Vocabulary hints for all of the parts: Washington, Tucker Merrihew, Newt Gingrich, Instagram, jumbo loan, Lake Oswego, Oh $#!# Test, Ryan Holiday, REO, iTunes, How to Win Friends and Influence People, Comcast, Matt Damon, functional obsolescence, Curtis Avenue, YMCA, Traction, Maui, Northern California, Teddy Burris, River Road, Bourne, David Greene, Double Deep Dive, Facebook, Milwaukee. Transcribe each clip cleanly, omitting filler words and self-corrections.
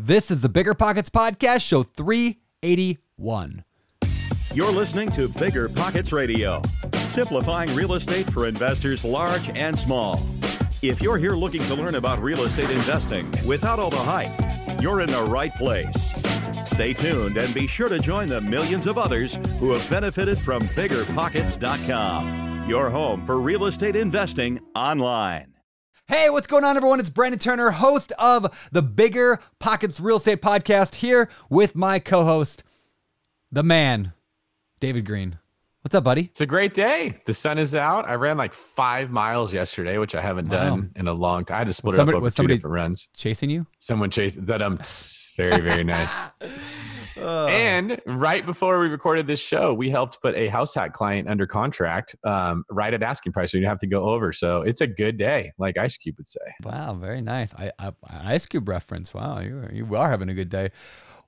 This is the BiggerPockets Podcast, show 381. You're listening to BiggerPockets Radio, simplifying real estate for investors large and small. If you're here looking to learn about real estate investing without all the hype, you're in the right place. Stay tuned and be sure to join the millions of others who have benefited from BiggerPockets.com, your home for real estate investing online. Hey, what's going on, everyone? It's Brandon Turner, host of the Bigger Pockets Real Estate Podcast, here with my co-host, the man, David Greene. What's up, buddy? It's a great day. The sun is out. I ran like 5 miles yesterday, which I haven't done in a long time. I had to split it up over two different runs. Chasing you? Someone chasing that. Very, very nice. And right before we recorded this show, we helped put a house hack client under contract right at asking price. So you don't have to go over. So it's a good day, like Ice Cube would say. Wow, very nice. Ice Cube reference. Wow, you are having a good day.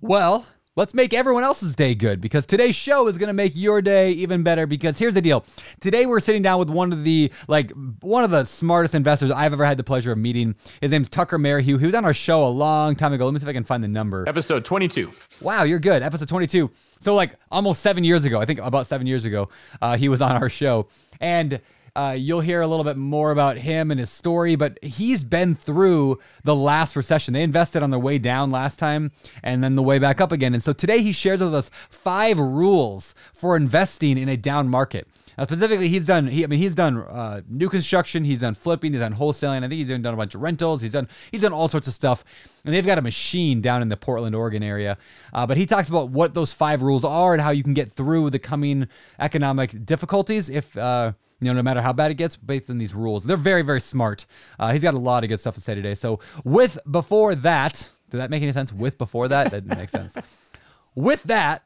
Well, let's make everyone else's day good, because today's show is going to make your day even better. Because here's the deal. Today we're sitting down with one of the smartest investors I've ever had the pleasure of meeting. His name's Tucker Merrihew. He was on our show a long time ago. Let me see if I can find the number. Episode 22. Wow, you're good. Episode 22. So like almost 7 years ago, I think about 7 years ago, he was on our show. And you'll hear a little bit more about him and his story, but he's been through the last recession. They invested on their way down last time and then the way back up again. And so today he shares with us 5 rules for investing in a down market. Now specifically, he's done new construction, he's done flipping, he's done wholesaling. I think he's even done a bunch of rentals. He's done all sorts of stuff. And they've got a machine down in the Portland, Oregon area. But he talks about what those 5 rules are and how you can get through the coming economic difficulties if no matter how bad it gets, based on these rules. They're very, very smart. He's got a lot of good stuff to say today. So with before that, did that make any sense? With before that? That didn't make sense. With that,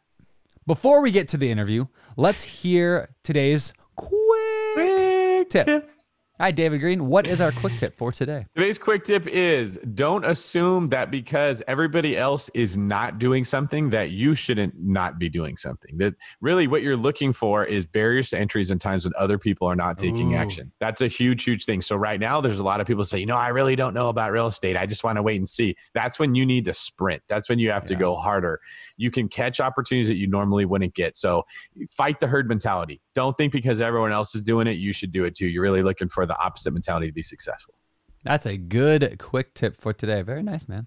before we get to the interview, let's hear today's quick tip. Hi, David Greene. What is our quick tip for today? Today's quick tip is don't assume that because everybody else is not doing something that you shouldn't not be doing something. That really what you're looking for is barriers to entries in times when other people are not taking action. That's a huge, huge thing. So right now there's a lot of people say, you know, I really don't know about real estate. I just want to wait and see. That's when you need to sprint. That's when you have to go harder. You can catch opportunities that you normally wouldn't get. So fight the herd mentality. Don't think because everyone else is doing it, you should do it too. You're really looking for the opposite mentality to be successful. That's a good quick tip for today. Very nice, man.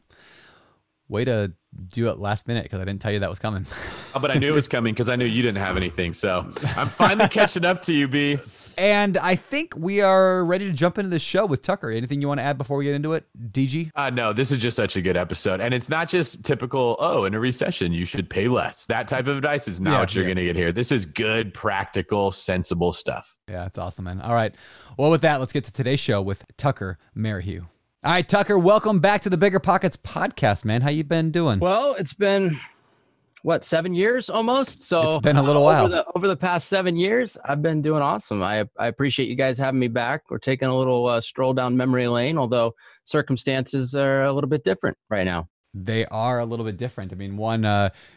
Way to do it last minute, because I didn't tell you that was coming. Oh, but I knew it was coming because I knew you didn't have anything. So I'm finally catching up to you, B. And I think we are ready to jump into the show with Tucker. Anything you want to add before we get into it, DG? No, this is just such a good episode. And it's not just typical, oh, in a recession, you should pay less. That type of advice is not what you're going to get here. This is good, practical, sensible stuff. Yeah, that's awesome, man. All right. Well, with that, let's get to today's show with Tucker Merrihew. All right, Tucker, welcome back to the BiggerPockets Podcast, man. How you been doing? Well, it's been, what, 7 years almost? So it's been a little while. Over the past 7 years, I've been doing awesome. I appreciate you guys having me back. We're taking a little stroll down memory lane, although circumstances are a little bit different right now. They are a little bit different. I mean, one,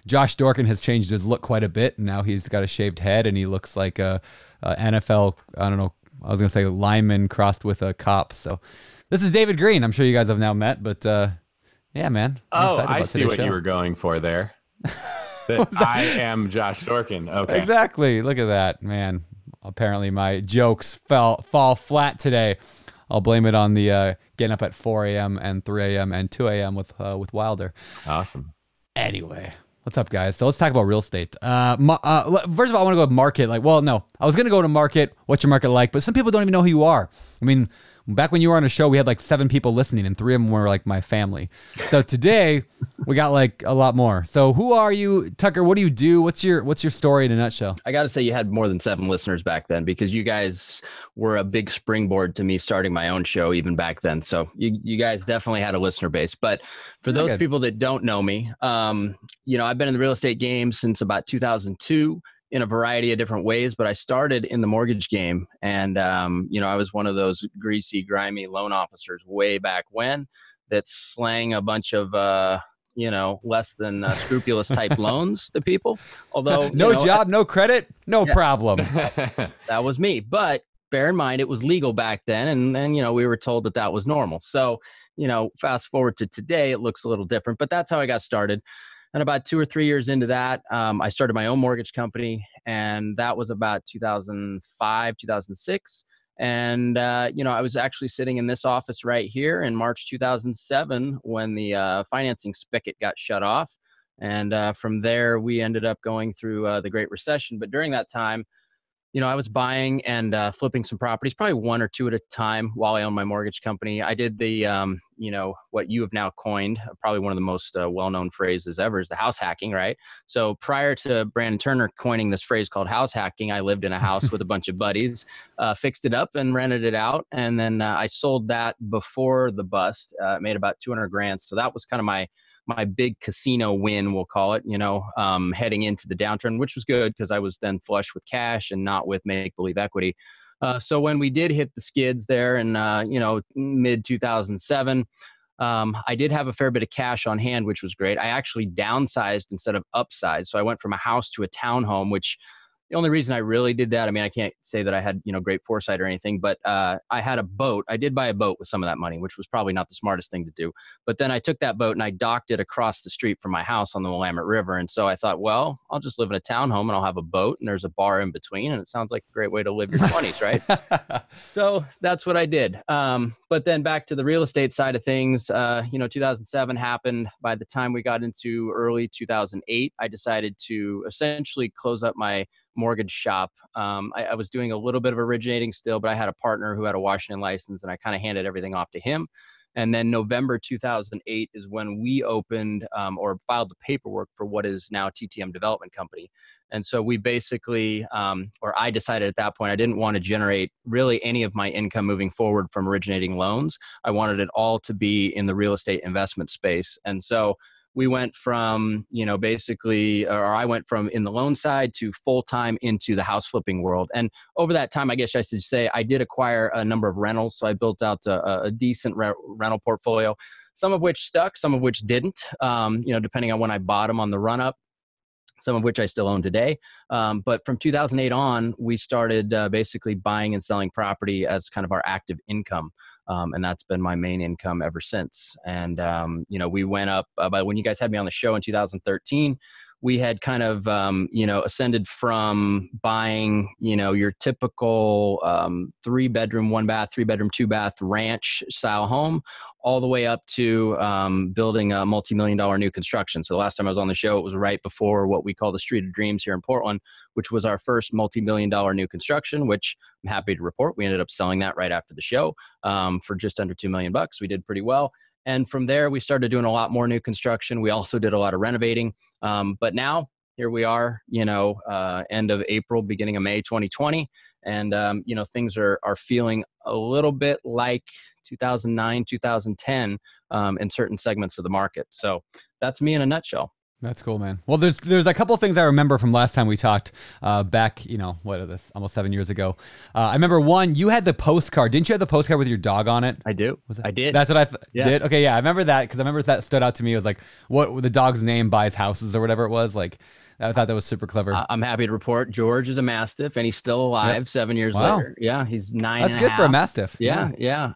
Josh Dorkin has changed his look quite a bit. And now he's got a shaved head and he looks like a NFL, I don't know, I was going to say lineman crossed with a cop. So this is David Greene. I'm sure you guys have now met, but yeah, man. Oh, I see what you were going for there. I am Josh Dorkin. Okay. Exactly. Look at that, man. Apparently my jokes fall flat today. I'll blame it on the getting up at 4 a.m. and 3 a.m. and 2 a.m. with Wilder. Awesome. Anyway. What's up, guys? So let's talk about real estate. First of all, I want to go to market. Like, well, no, I was going to go to market. What's your market like? But some people don't even know who you are. I mean, back when you were on a show, we had like 7 people listening and 3 of them were like my family. So today we got like a lot more. So who are you, Tucker? What do you do? What's your story in a nutshell? I got to say you had more than 7 listeners back then, because you guys were a big springboard to me starting my own show even back then. So you guys definitely had a listener base. But for those people that don't know me, you know, I've been in the real estate game since about 2002 in a variety of different ways, but I started in the mortgage game. And, you know, I was one of those greasy, grimy loan officers way back when that slang a bunch of, you know, less than scrupulous type loans to people. Although no job, no credit, no problem. That was me. But bear in mind, it was legal back then. And you know, we were told that that was normal. So you know, fast forward to today, it looks a little different, but that's how I got started. And about 2 or 3 years into that, I started my own mortgage company, and that was about 2005, 2006. And, you know, I was actually sitting in this office right here in March 2007 when the financing spigot got shut off. And from there, we ended up going through the Great Recession. But during that time, you know, I was buying and flipping some properties, probably one or two at a time while I owned my mortgage company. I did the, you know, what you have now coined, probably one of the most well-known phrases ever, is the house hacking, right? So prior to Brandon Turner coining this phrase called house hacking, I lived in a house with a bunch of buddies, fixed it up and rented it out. And then I sold that before the bust, made about 200 grand. So that was kind of my big casino win, we'll call it, you know, heading into the downturn, which was good because I was then flush with cash and not with make-believe equity. So when we did hit the skids there in, you know, mid-2007, I did have a fair bit of cash on hand, which was great. I actually downsized instead of upsized. So I went from a house to a townhome, which the only reason I really did that, I mean, I can't say that I had, you know, great foresight or anything, but I had a boat. I did buy a boat with some of that money, which was probably not the smartest thing to do. But then I took that boat and I docked it across the street from my house on the Willamette River. And so I thought, well, I'll just live in a townhome and I'll have a boat and there's a bar in between. And it sounds like a great way to live your 20s, right? So that's what I did. But then back to the real estate side of things, you know, 2007 happened. By the time we got into early 2008, I decided to essentially close up my mortgage shop. I was doing a little bit of originating still, but I had a partner who had a Washington license and I kind of handed everything off to him. And then November 2008 is when we opened or filed the paperwork for what is now TTM Development Company. And so we basically, or I decided at that point, I didn't want to generate really any of my income moving forward from originating loans. I wanted it all to be in the real estate investment space. And so we went from, you know, basically, or I went from in the loan side to full-time into the house flipping world. And over that time, I guess I should say, I did acquire a number of rentals. So I built out a decent rental portfolio, some of which stuck, some of which didn't, you know, depending on when I bought them on the run-up, some of which I still own today. But from 2008 on, we started basically buying and selling property as kind of our active income. And that's been my main income ever since. And, you know, we went up by when you guys had me on the show in 2013, we had kind of, you know, ascended from buying, you know, your typical 3-bedroom, 1-bath, 3-bedroom, 2-bath ranch style home all the way up to building a multi-million-dollar new construction. So the last time I was on the show, it was right before what we call the Street of Dreams here in Portland, which was our first multi-million-dollar new construction, which I'm happy to report. We ended up selling that right after the show for just under $2 million. We did pretty well. And from there, we started doing a lot more new construction. We also did a lot of renovating. But now here we are, you know, end of April, beginning of May, 2020. And, you know, things are feeling a little bit like 2009, 2010 in certain segments of the market. So that's me in a nutshell. That's cool, man. Well, there's a couple of things I remember from last time we talked back, you know, what are this? Almost 7 years ago. I remember one, you had the postcard. Didn't you have the postcard with your dog on it? I do. I did. That's what I did. Okay. Yeah. I remember that because I remember that stood out to me. It was like, what the dog's name buys houses or whatever it was. Like, I thought that was super clever. I'm happy to report George is a Mastiff and he's still alive 7 years later. Yeah. He's 9 and a half. That's good for a Mastiff. Yeah. Yeah.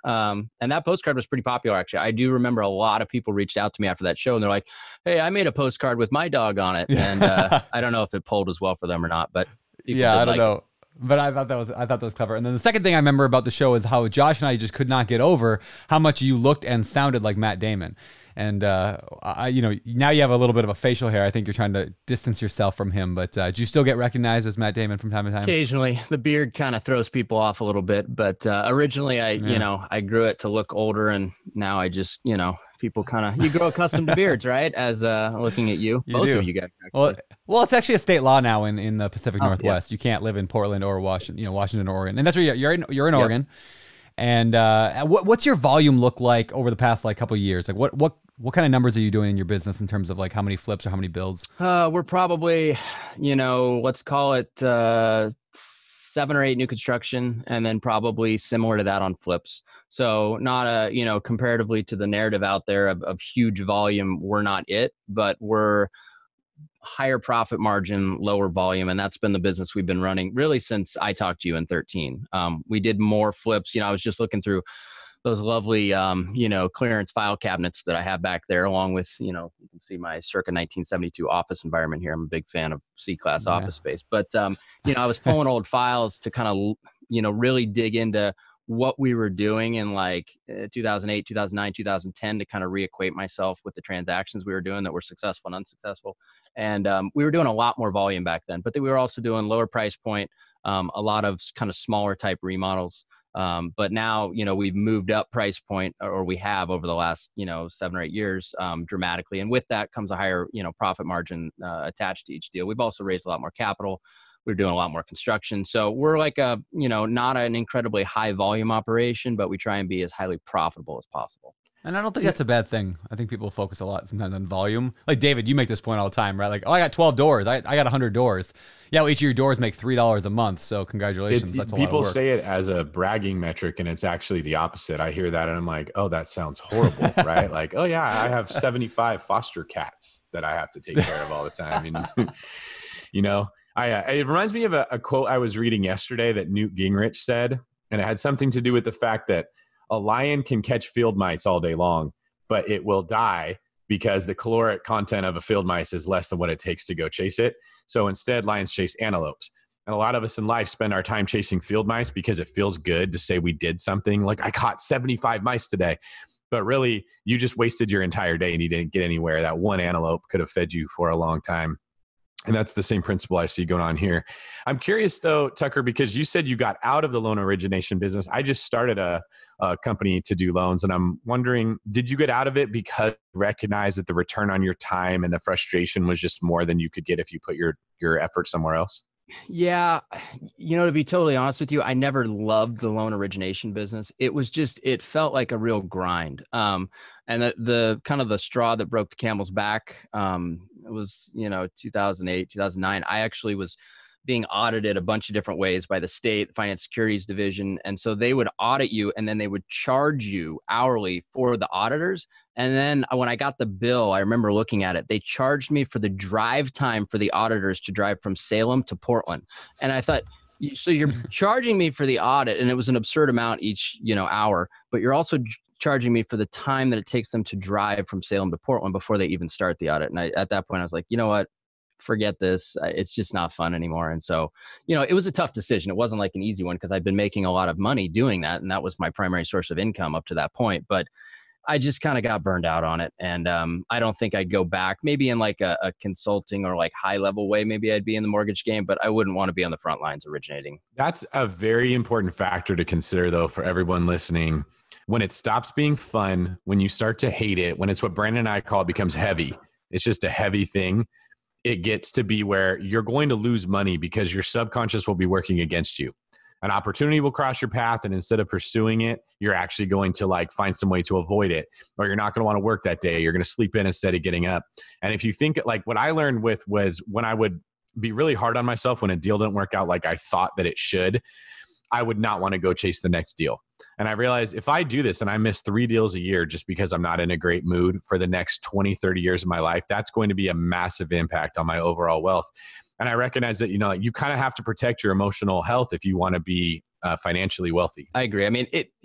And that postcard was pretty popular, actually. I do remember a lot of people reached out to me after that show and they're like, hey, I made a postcard with my dog on it. And I don't know if it polled as well for them or not, but yeah, I don't know. But I thought that was clever. And then the second thing I remember about the show is how Josh and I just could not get over how much you looked and sounded like Matt Damon. And, you know, now you have a little bit of a facial hair. I think you're trying to distance yourself from him, but do you still get recognized as Matt Damon from time to time? Occasionally. The beard kind of throws people off a little bit, but originally you know, I grew it to look older and now I just, you know, people kind of, you grow accustomed to beards, right? As looking at you, both of you guys. Well, it's actually a state law now in the Pacific Northwest. Yeah. You can't live in Portland or Washington, you know, Washington, Oregon. And that's where you're in Oregon. And what's your volume look like over the past like couple of years? Like what kind of numbers are you doing in your business in terms of like how many flips or how many builds? We're probably, you know, let's call it 7 or 8 new construction and then probably similar to that on flips. So not a, you know, comparatively to the narrative out there of huge volume, we're not it, but we're higher profit margin, lower volume. And that's been the business we've been running really since I talked to you in 13. We did more flips. You know, I was just looking through those lovely, clearance file cabinets that I have back there, along with, you can see my circa 1972 office environment here. I'm a big fan of C-class office space, but, I was pulling old files to kind of, really dig into what we were doing in like 2008, 2009, 2010 to kind of reacquaint myself with the transactions we were doing that were successful and unsuccessful. And we were doing a lot more volume back then, but then we were also doing lower price point, a lot of kind of smaller type remodels. But now, we've moved up price point, or we have over the last, 7 or 8 years dramatically. And with that comes a higher, profit margin attached to each deal. We've also raised a lot more capital. We're doing a lot more construction. So we're like a, not an incredibly high volume operation, but we try and be as highly profitable as possible. And I don't think that's a bad thing. I think people focus a lot sometimes on volume. Like David, you make this point all the time, right? Like, oh, I got 12 doors. I got 100 doors. Yeah, well, each of your doors make $3 a month. So congratulations. That's a lot of work. People say it as a bragging metric, and it's actually the opposite. I hear that and I'm like, oh, that sounds horrible, right? Like, oh yeah, I have 75 foster cats that I have to take care of all the time. And, it reminds me of a quote I was reading yesterday that Newt Gingrich said, and it had something to do with the fact that a lion can catch field mice all day long, but it will die because the caloric content of a field mice is less than what it takes to go chase it. So instead, lions chase antelopes. And a lot of us in life spend our time chasing field mice because it feels good to say we did something. Like, I caught 75 mice today. But really, you just wasted your entire day and you didn't get anywhere. That one antelope could have fed you for a long time. And that's the same principle I see going on here. I'm curious though, Tucker, because you said you got out of the loan origination business. I just started a company to do loans, and I'm wondering, did you get out of it because you recognized that the return on your time and the frustration was just more than you could get if you put your effort somewhere else? Yeah. To be totally honest with you, I never loved the loan origination business. It was just, it felt like a real grind. And the kind of the straw that broke the camel's back, it was, 2008, 2009. I actually was being audited a bunch of different ways by the state Finance Securities Division. And so they would audit you, and then they would charge you hourly for the auditors. And then when I got the bill, I remember looking at it, they charged me for the drive time for the auditors to drive from Salem to Portland. And I thought, so you're charging me for the audit, and it was an absurd amount each, hour, but you're also charging me for the time that it takes them to drive from Salem to Portland before they even start the audit. And at that point I was like, you know what? Forget this. It's just not fun anymore. And so, it was a tough decision. It wasn't like an easy one because I've been making a lot of money doing that. And that was my primary source of income up to that point. But I just kind of got burned out on it. And I don't think I'd go back, maybe in like a consulting or like high level way. Maybe I'd be in the mortgage game, but I wouldn't want to be on the front lines originating. That's a very important factor to consider though, for everyone listening. When it stops being fun, when you start to hate it, when it's what Brandon and I call becomes heavy, it's just a heavy thing. It gets to be where you're going to lose money because your subconscious will be working against you. An opportunity will cross your path, and instead of pursuing it, you're actually going to like find some way to avoid it, or you're not going to want to work that day. You're going to sleep in instead of getting up. And if you think, like what I learned with was when I would be really hard on myself when a deal didn't work out like I thought that it should, I would not want to go chase the next deal. And I realized if I do this and I miss 3 deals a year just because I'm not in a great mood for the next 20, 30 years of my life, that's going to be a massive impact on my overall wealth. And I recognize that, you kind of have to protect your emotional health if you want to be financially wealthy. I agree. I mean, if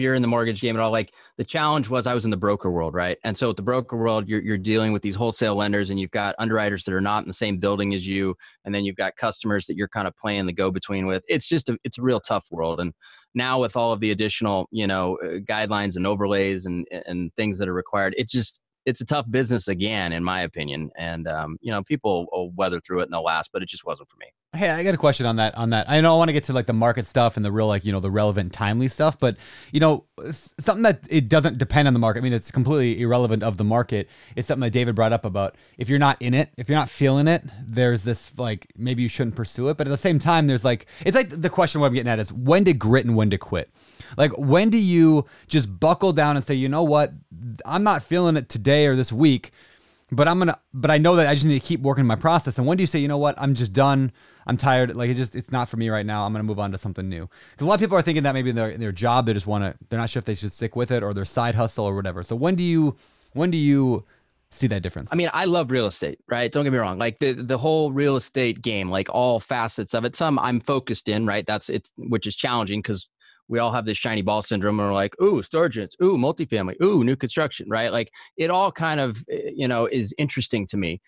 you're in the mortgage game at all, like the challenge was I was in the broker world, right? And so with the broker world, you're dealing with these wholesale lenders, and you've got underwriters that are not in the same building as you. And then you've got customers that you're kind of playing the go-between with. It's just, it's a real tough world. And now with all of the additional, guidelines and overlays and things that are required, it's a tough business again, in my opinion. And, people will weather through it and they'll last, but it just wasn't for me. Hey, I got a question on that. I know I want to get to like the market stuff and the real, like, the relevant timely stuff, but something that it doesn't depend on the market. I mean, it's completely irrelevant of the market. It's something that David brought up about if you're not in it, if you're not feeling it, there's this like, maybe you shouldn't pursue it. But at the same time, there's like, it's like the question what I'm getting at is when to grit and when to quit? Like, when do you just buckle down and say, you know what, I'm not feeling it today or this week, but I know that I just need to keep working my process. And when do you say, you know what, I'm just done. I'm tired. Like, it's not for me right now. I'm going to move on to something new. Because a lot of people are thinking that maybe in their job, they're not sure if they should stick with it or their side hustle or whatever. So when do you see that difference? I mean, I love real estate, right? Don't get me wrong. Like the whole real estate game, like all facets of it, some I'm focused in, right? Which is challenging because we all have this shiny ball syndrome, and we're like, ooh, storage units, ooh, multifamily, ooh, new construction, right? Like it all kind of, you know, is interesting to me.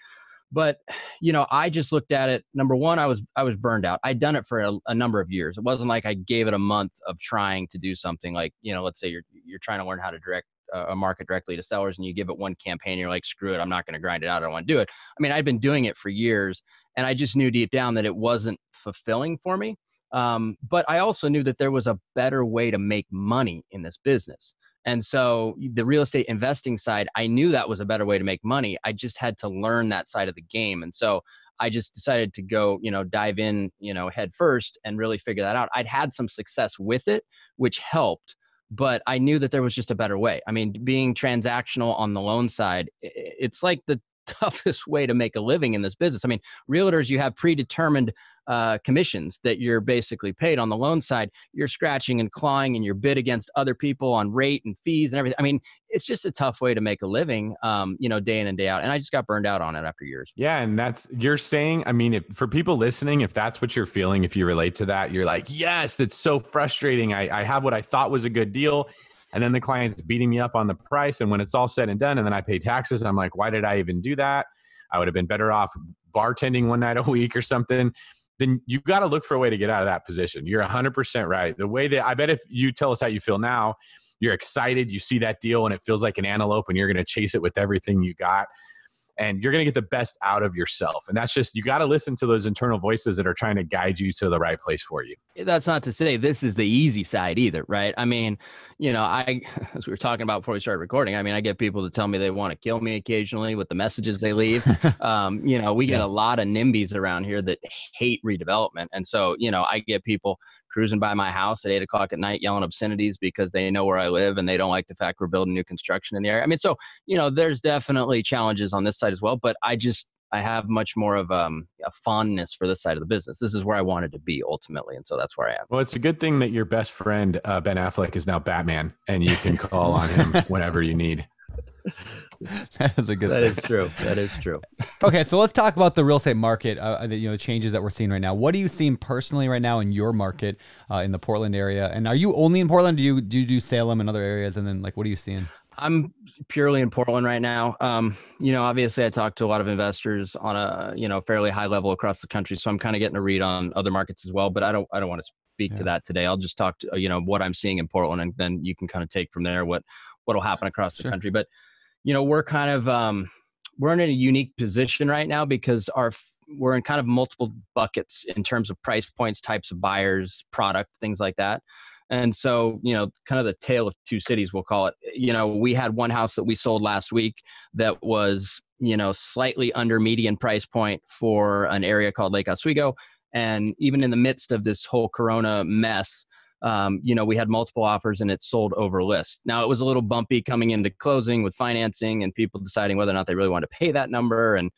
But, you know, I just looked at it. Number one, I was burned out. I'd done it for a number of years. It wasn't like I gave it a month of trying to do something like, you know, let's say you're trying to learn how to direct a market directly to sellers, and you give it one campaign, you're like, screw it, I'm not going to grind it out. I don't want to do it. I mean, I'd been doing it for years, and I just knew deep down that it wasn't fulfilling for me. But I also knew that there was a better way to make money in this business. And so the real estate investing side, I knew that was a better way to make money. I just had to learn that side of the game. And so I just decided to go, you know, dive in, you know, head first and really figure that out. I'd had some success with it, which helped, but I knew that there was just a better way. I mean, being transactional on the loan side, it's like the toughest way to make a living in this business. I mean, realtors, you have predetermined commissions that you're basically paid. On the loan side, you're scratching and clawing and you're bid against other people on rate and fees and everything. I mean, it's just a tough way to make a living, you know, day in and day out. And I just got burned out on it after years. Yeah. And that's, you're saying, I mean, if, for people listening, if that's what you're feeling, if you relate to that, you're like, yes, that's so frustrating. I have what I thought was a good deal, and then the client's beating me up on the price. And when it's all said and done, and then I pay taxes, I'm like, why did I even do that? I would have been better off bartending one night a week or something. Then you've got to look for a way to get out of that position. You're 100% right. The way that, I bet if you tell us how you feel now, you're excited, you see that deal and it feels like an antelope and you're going to chase it with everything you got. And you're going to get the best out of yourself. And that's just, you got to listen to those internal voices that are trying to guide you to the right place for you. That's not to say this is the easy side either, right? I mean, you know, as we were talking about before we started recording, I mean, I get people to tell me they want to kill me occasionally with the messages they leave. You know, we get a lot of NIMBYs around here that hate redevelopment. And so, you know, I get people cruising by my house at 8 o'clock at night yelling obscenities because they know where I live and they don't like the fact we're building new construction in the area. I mean, so, you know, there's definitely challenges on this side as well, but I have much more of a fondness for this side of the business. This is where I wanted to be ultimately. And so that's where I am. Well, it's a good thing that your best friend, Ben Affleck, is now Batman and you can call on him whenever you need. That is a good. That is true. That is true. Okay, so let's talk about the real estate market. You know, changes that we're seeing right now. What are you seeing personally right now in your market in the Portland area? And are you only in Portland? Do you do Salem and other areas? And then, like, what are you seeing? I'm purely in Portland right now. You know, obviously I talk to a lot of investors on a, you know, fairly high level across the country. So I'm kind of getting a read on other markets as well, but I don't want to speak to that today. I'll just talk to, you know, what I'm seeing in Portland, and then you can kind of take from there what'll happen across the country. But, you know, we're kind of, we're in a unique position right now because we're in kind of multiple buckets in terms of price points, types of buyers, product, things like that. And so, you know, kind of the tale of two cities, we'll call it. You know, we had one house that we sold last week that was, you know, slightly under median price point for an area called Lake Oswego. And even in the midst of this whole Corona mess, you know, we had multiple offers and it sold over list. Now, it was a little bumpy coming into closing with financing and people deciding whether or not they really wanted to pay that number and,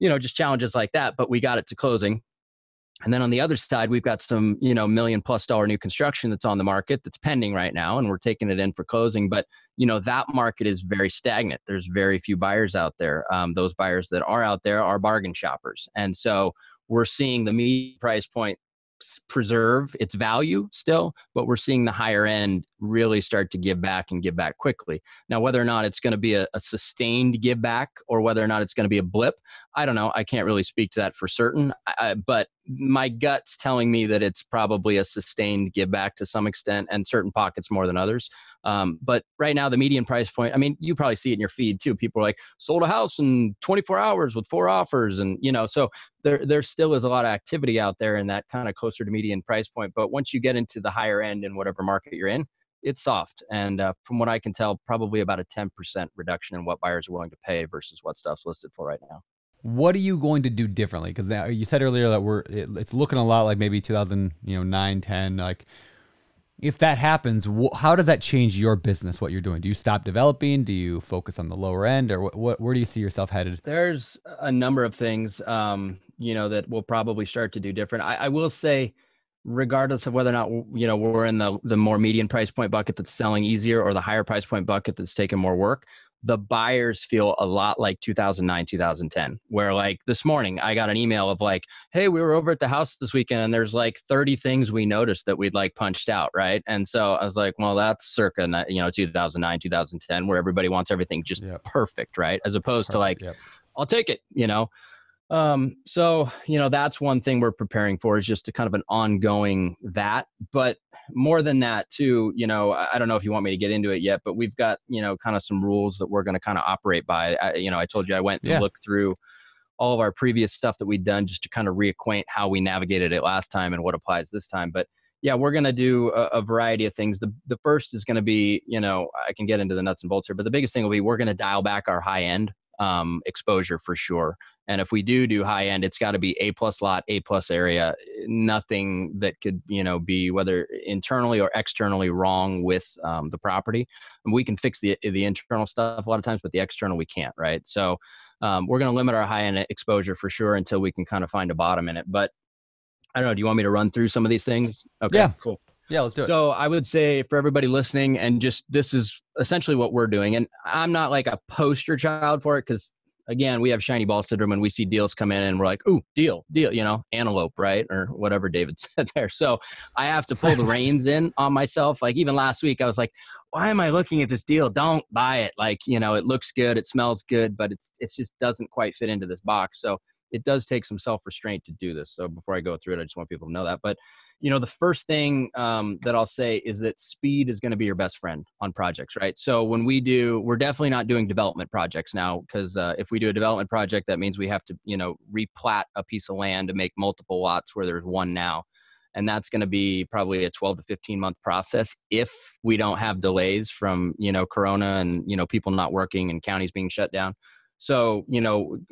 you know, just challenges like that. But we got it to closing. And then on the other side, we've got some, you know, $1 million+ new construction that's on the market that's pending right now, and we're taking it in for closing. But, you know, that market is very stagnant. There's very few buyers out there. Those buyers that are out there are bargain shoppers. And so we're seeing the median price point preserve its value still, but we're seeing the higher end really start to give back and give back quickly. Now, whether or not it's going to be a sustained give back or whether or not it's going to be a blip, I don't know. I can't really speak to that for certain, but my gut's telling me that it's probably a sustained give back to some extent, and certain pockets more than others. But right now, the median price point, I mean, you probably see it in your feed too. People are like, sold a house in 24 hours with 4 offers. And, you know, so there still is a lot of activity out there in that kind of closer to median price point. But once you get into the higher end in whatever market you're in, it's soft. And from what I can tell, probably about a 10% reduction in what buyers are willing to pay versus what stuff's listed for right now. What are you going to do differently? Because you said earlier that it's looking a lot like maybe 2009, 10. Like, if that happens, how does that change your business? What you're doing? Do you stop developing? Do you focus on the lower end, or where do you see yourself headed? There's a number of things, you know, that we'll probably start to do different. I will say, regardless of whether or not, you know, we're in the more median price point bucket that's selling easier or the higher price point bucket that's taking more work, the buyers feel a lot like 2009, 2010, where like this morning I got an email of like, hey, we were over at the house this weekend and there's like 30 things we noticed that we'd like punched out, right? And so I was like, well, that's circa, 2009, 2010, where everybody wants everything just perfect, right? As opposed to like, I'll take it, So, that's one thing we're preparing for is just a kind of an ongoing that, but more than that too, I don't know if you want me to get into it yet, but we've got, kind of some rules that we're going to kind of operate by. I told you I went and looked through all of our previous stuff that we'd done just to kind of reacquaint how we navigated it last time and what applies this time. But yeah, we're going to do a variety of things. The first is going to be, I can get into the nuts and bolts here, but the biggest thing will be, we're going to dial back our high end exposure for sure. And if we do high end, it's got to be A+ lot, A+ area, nothing that could, be whether internally or externally wrong with the property. And we can fix the internal stuff a lot of times, but the external, we can't. Right. So we're going to limit our high end exposure for sure until we can kind of find a bottom in it. But I don't know. Do you want me to run through some of these things? Okay, cool. Yeah, let's do it. So I would say for everybody listening, and just this is essentially what we're doing. And I'm not like a poster child for it because, again, we have shiny ball syndrome and we see deals come in and we're like, ooh, deal, antelope, right? Or whatever David said there. So I have to pull the reins in on myself. Like even last week, I was like, why am I looking at this deal? Don't buy it. Like, it looks good, it smells good, but it just doesn't quite fit into this box. So it does take some self-restraint to do this. So before I go through it, I just want people to know that. But the first thing that I'll say is that speed is going to be your best friend on projects, right? So when we're definitely not doing development projects now because if we do a development project, that means we have to, replat a piece of land to make multiple lots where there's one now. And that's going to be probably a 12 to 15 month process if we don't have delays from, Corona and, people not working and counties being shut down. So,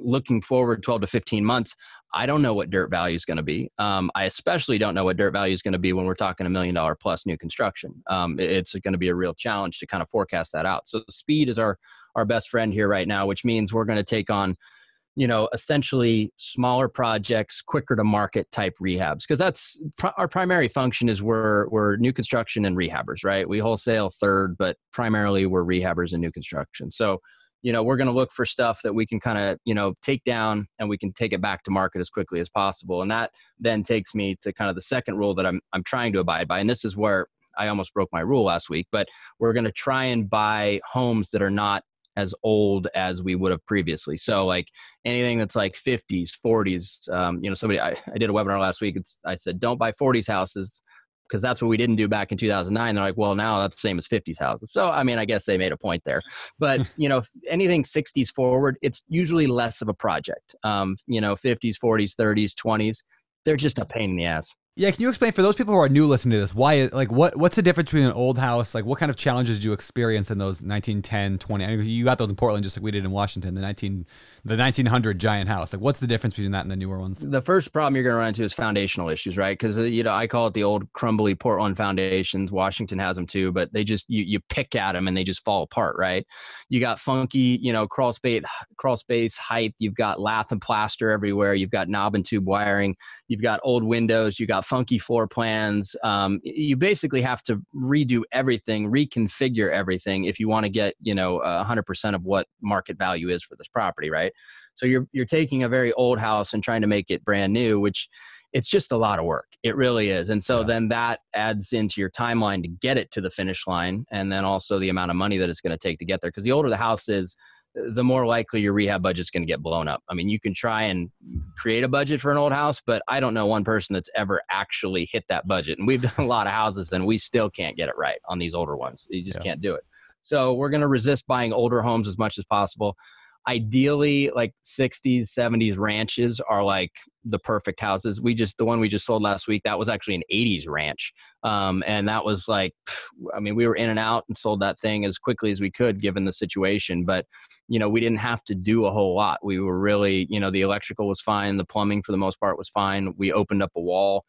looking forward 12 to 15 months, I don't know what dirt value is going to be. I especially don't know what dirt value is going to be when we're talking $1 million plus new construction. It's going to be a real challenge to kind of forecast that out. So speed is our best friend here right now, which means we're going to take on, essentially smaller projects, quicker to market type rehabs. Cause that's our primary function is we're new construction and rehabbers, right? We wholesale third, but primarily we're rehabbers and new construction. So, we're going to look for stuff that we can kind of, take down and we can take it back to market as quickly as possible. And that then takes me to kind of the second rule that I'm trying to abide by. And this is where I almost broke my rule last week, but we're going to try and buy homes that are not as old as we would have previously. So like anything that's like 50s, 40s, I did a webinar last week. I said, don't buy 40s houses because that's what we didn't do back in 2009. They're like, well, now that's the same as 50s houses. So, I guess they made a point there. But, anything 60s forward, it's usually less of a project. 50s, 40s, 30s, 20s, they're just a pain in the ass. Yeah. Can you explain for those people who are new listening to this, why, like what's the difference between an old house? Like what kind of challenges do you experience in those 1910, 20? I mean, you got those in Portland, just like we did in Washington, the 1900 giant house. Like what's the difference between that and the newer ones? The first problem you're going to run into is foundational issues, right? Cause I call it the old crumbly Portland foundations. Washington has them too, but they just, you pick at them and they just fall apart, right? You got funky, crawl space height. You've got lath and plaster everywhere. You've got knob and tube wiring. You've got old windows. You got funky floor plans. You basically have to redo everything, reconfigure everything if you want to get, 100% of what market value is for this property, right? So you're taking a very old house and trying to make it brand new, which it's just a lot of work. It really is. And so then that adds into your timeline to get it to the finish line. And then also the amount of money that it's going to take to get there. Because the older the house is, the more likely your rehab budget's going to get blown up. You can try and create a budget for an old house, but I don't know one person that's ever actually hit that budget. And we've done a lot of houses and we still can't get it right on these older ones. You just can't do it. So we're going to resist buying older homes as much as possible. Ideally, like 60s, 70s ranches are like the perfect houses. The one we just sold last week, that was actually an 80s ranch. And that was like, we were in and out and sold that thing as quickly as we could given the situation. But, we didn't have to do a whole lot. We were really, the electrical was fine. The plumbing for the most part was fine. We opened up a wall.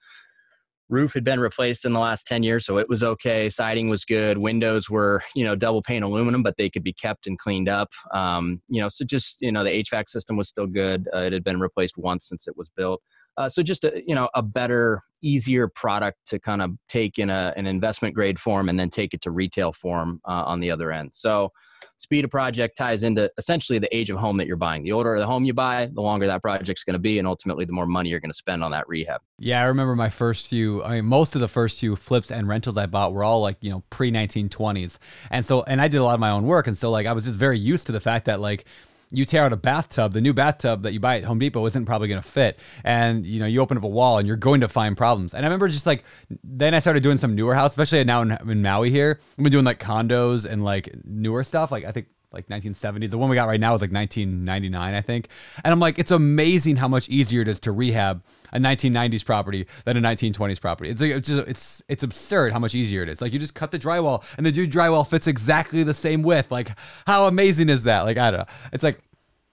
Roof had been replaced in the last 10 years, so it was okay. Siding was good. Windows were, double pane aluminum, but they could be kept and cleaned up. So the HVAC system was still good. It had been replaced once since it was built. So just a better, easier product to kind of take in an investment grade form and then take it to retail form on the other end. So speed of project ties into essentially the age of home that you're buying. The older the home you buy, the longer that project's going to be, and ultimately the more money you're going to spend on that rehab. Yeah, I remember my first few, most of the first few flips and rentals I bought were all like, pre-1920s. And I did a lot of my own work. And so like, I was just very used to the fact that like, you tear out a bathtub, the new bathtub that you buy at Home Depot isn't probably going to fit. And, you open up a wall and you're going to find problems. And I remember just like, then I started doing some newer houses, especially now in Maui here. I've been doing like condos and like newer stuff. Like I think like 1970s. The one we got right now is like 1999, I think. And I'm like, it's amazing how much easier it is to rehab a 1990s property than a 1920s property. It's like, it's absurd how much easier it is. Like you just cut the drywall and the new drywall fits exactly the same width. Like how amazing is that? Like, I don't know. It's like,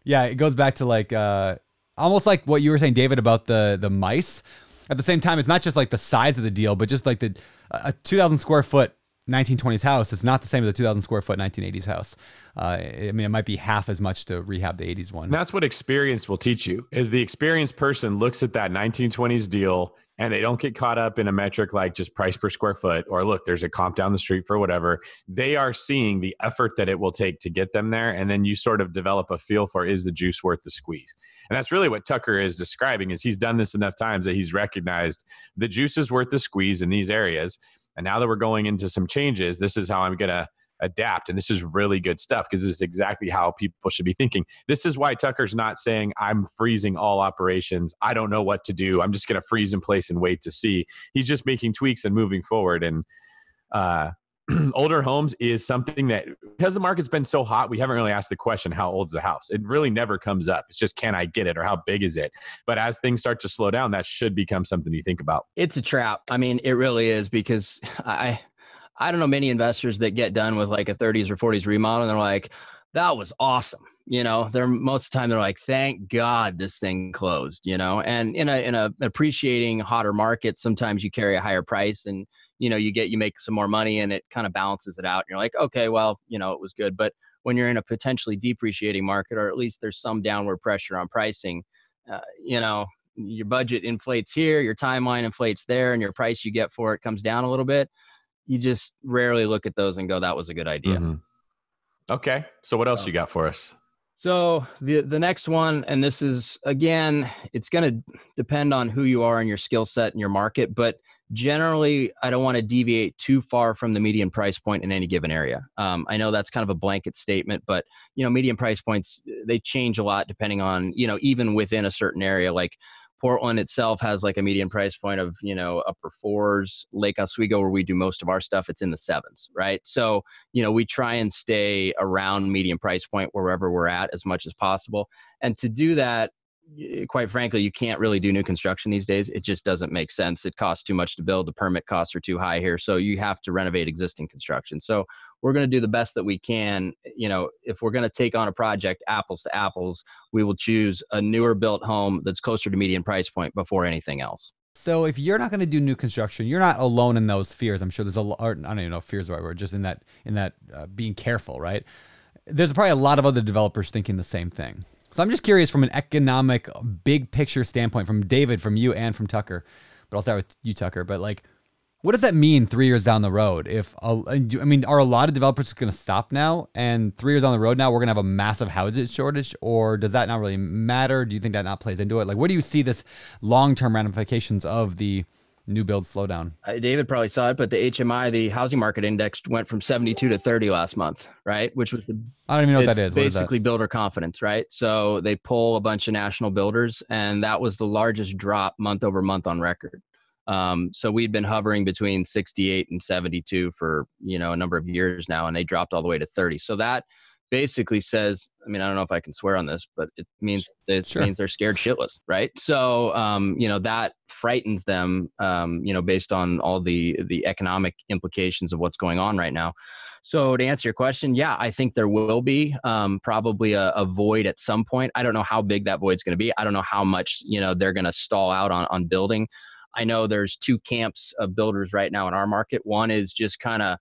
yeah, it goes back to like, almost like what you were saying, David, about the mice. At the same time, it's not just like the size of the deal, but just like a 2,000 square foot 1920s house is not the same as a 2,000 square foot 1980s house. I mean, it might be half as much to rehab the 80s one. That's what experience will teach you, is the experienced person looks at that 1920s deal and they don't get caught up in a metric like just price per square foot, or look, there's a comp down the street for whatever. They are seeing the effort that it will take to get them there. And then you sort of develop a feel for, is the juice worth the squeeze? And that's really what Tucker is describing, is he's done this enough times that he's recognized the juice is worth the squeeze in these areas. And now that we're going into some changes, this is how I'm going to adapt. And this is really good stuff, because this is exactly how people should be thinking. This is why Tucker's not saying, I'm freezing all operations. I don't know what to do. I'm just going to freeze in place and wait to see. He's just making tweaks and moving forward. And older homes is something that, because the market's been so hot, we haven't really asked the question, how old's the house? It really never comes up. It's just, can I get it, or how big is it? But as things start to slow down, that should become something you think about. It's a trap. I mean, it really is, because I don't know many investors that get done with like a 30s or 40s remodel and they're like, that was awesome. They're most of the time they're like, thank God this thing closed, and in a appreciating hotter market, sometimes you carry a higher price and, you make some more money and it kind of balances it out. And you're like, okay, well, it was good. But when you're in a potentially depreciating market, or at least there's some downward pressure on pricing, your budget inflates here, your timeline inflates there, and your price you get for it comes down a little bit. You just rarely look at those and go, that was a good idea. Mm-hmm. Okay. So what else you got for us? So the next one, and this is, again, it's going to depend on who you are and your skill set and your market, but generally I don't want to deviate too far from the median price point in any given area. I know that's kind of a blanket statement, but median price points, they change a lot depending on, even within a certain area. Like Portland itself has like a median price point of, upper fours. Lake Oswego, where we do most of our stuff, it's in the sevens, right? So, we try and stay around median price point wherever we're at as much as possible. And to do that, quite frankly, you can't really do new construction these days. It just doesn't make sense. It costs too much to build. The permit costs are too high here. So you have to renovate existing construction. So we're going to do the best that we can. If we're going to take on a project apples to apples, we will choose a newer built home that's closer to median price point before anything else. So if you're not going to do new construction, you're not alone in those fears. I'm sure there's a lot, I don't even know if fears is the right word, just in that being careful, right? There's probably a lot of other developers thinking the same thing. So I'm just curious from an economic big picture standpoint, from David, from you, and from Tucker, but I'll start with you, Tucker, but like, what does that mean 3 years down the road? Are a lot of developers going to stop now, and 3 years down the road now, we're going to have a massive housing shortage, or does that not really matter? Do you think that not plays into it? Like, what do you see this long-term ramifications of the new build slowdown? David probably saw it, but the HMI, the Housing Market Index, went from 72 to 30 last month, right? Which was I don't even know what that is. What basically is that? Builder confidence, right? So they pull a bunch of national builders, and that was the largest drop month over month on record. So we'd been hovering between 68 and 72 for a number of years now, and they dropped all the way to 30. So that basically says, I mean, I don't know if I can swear on this, but it means they're scared shitless, right? So, that frightens them, based on all the economic implications of what's going on right now. So to answer your question, yeah, I think there will be probably a void at some point. I don't know how big that void's going to be. I don't know how much, they're going to stall out on building. I know there's two camps of builders right now in our market. One is just kind of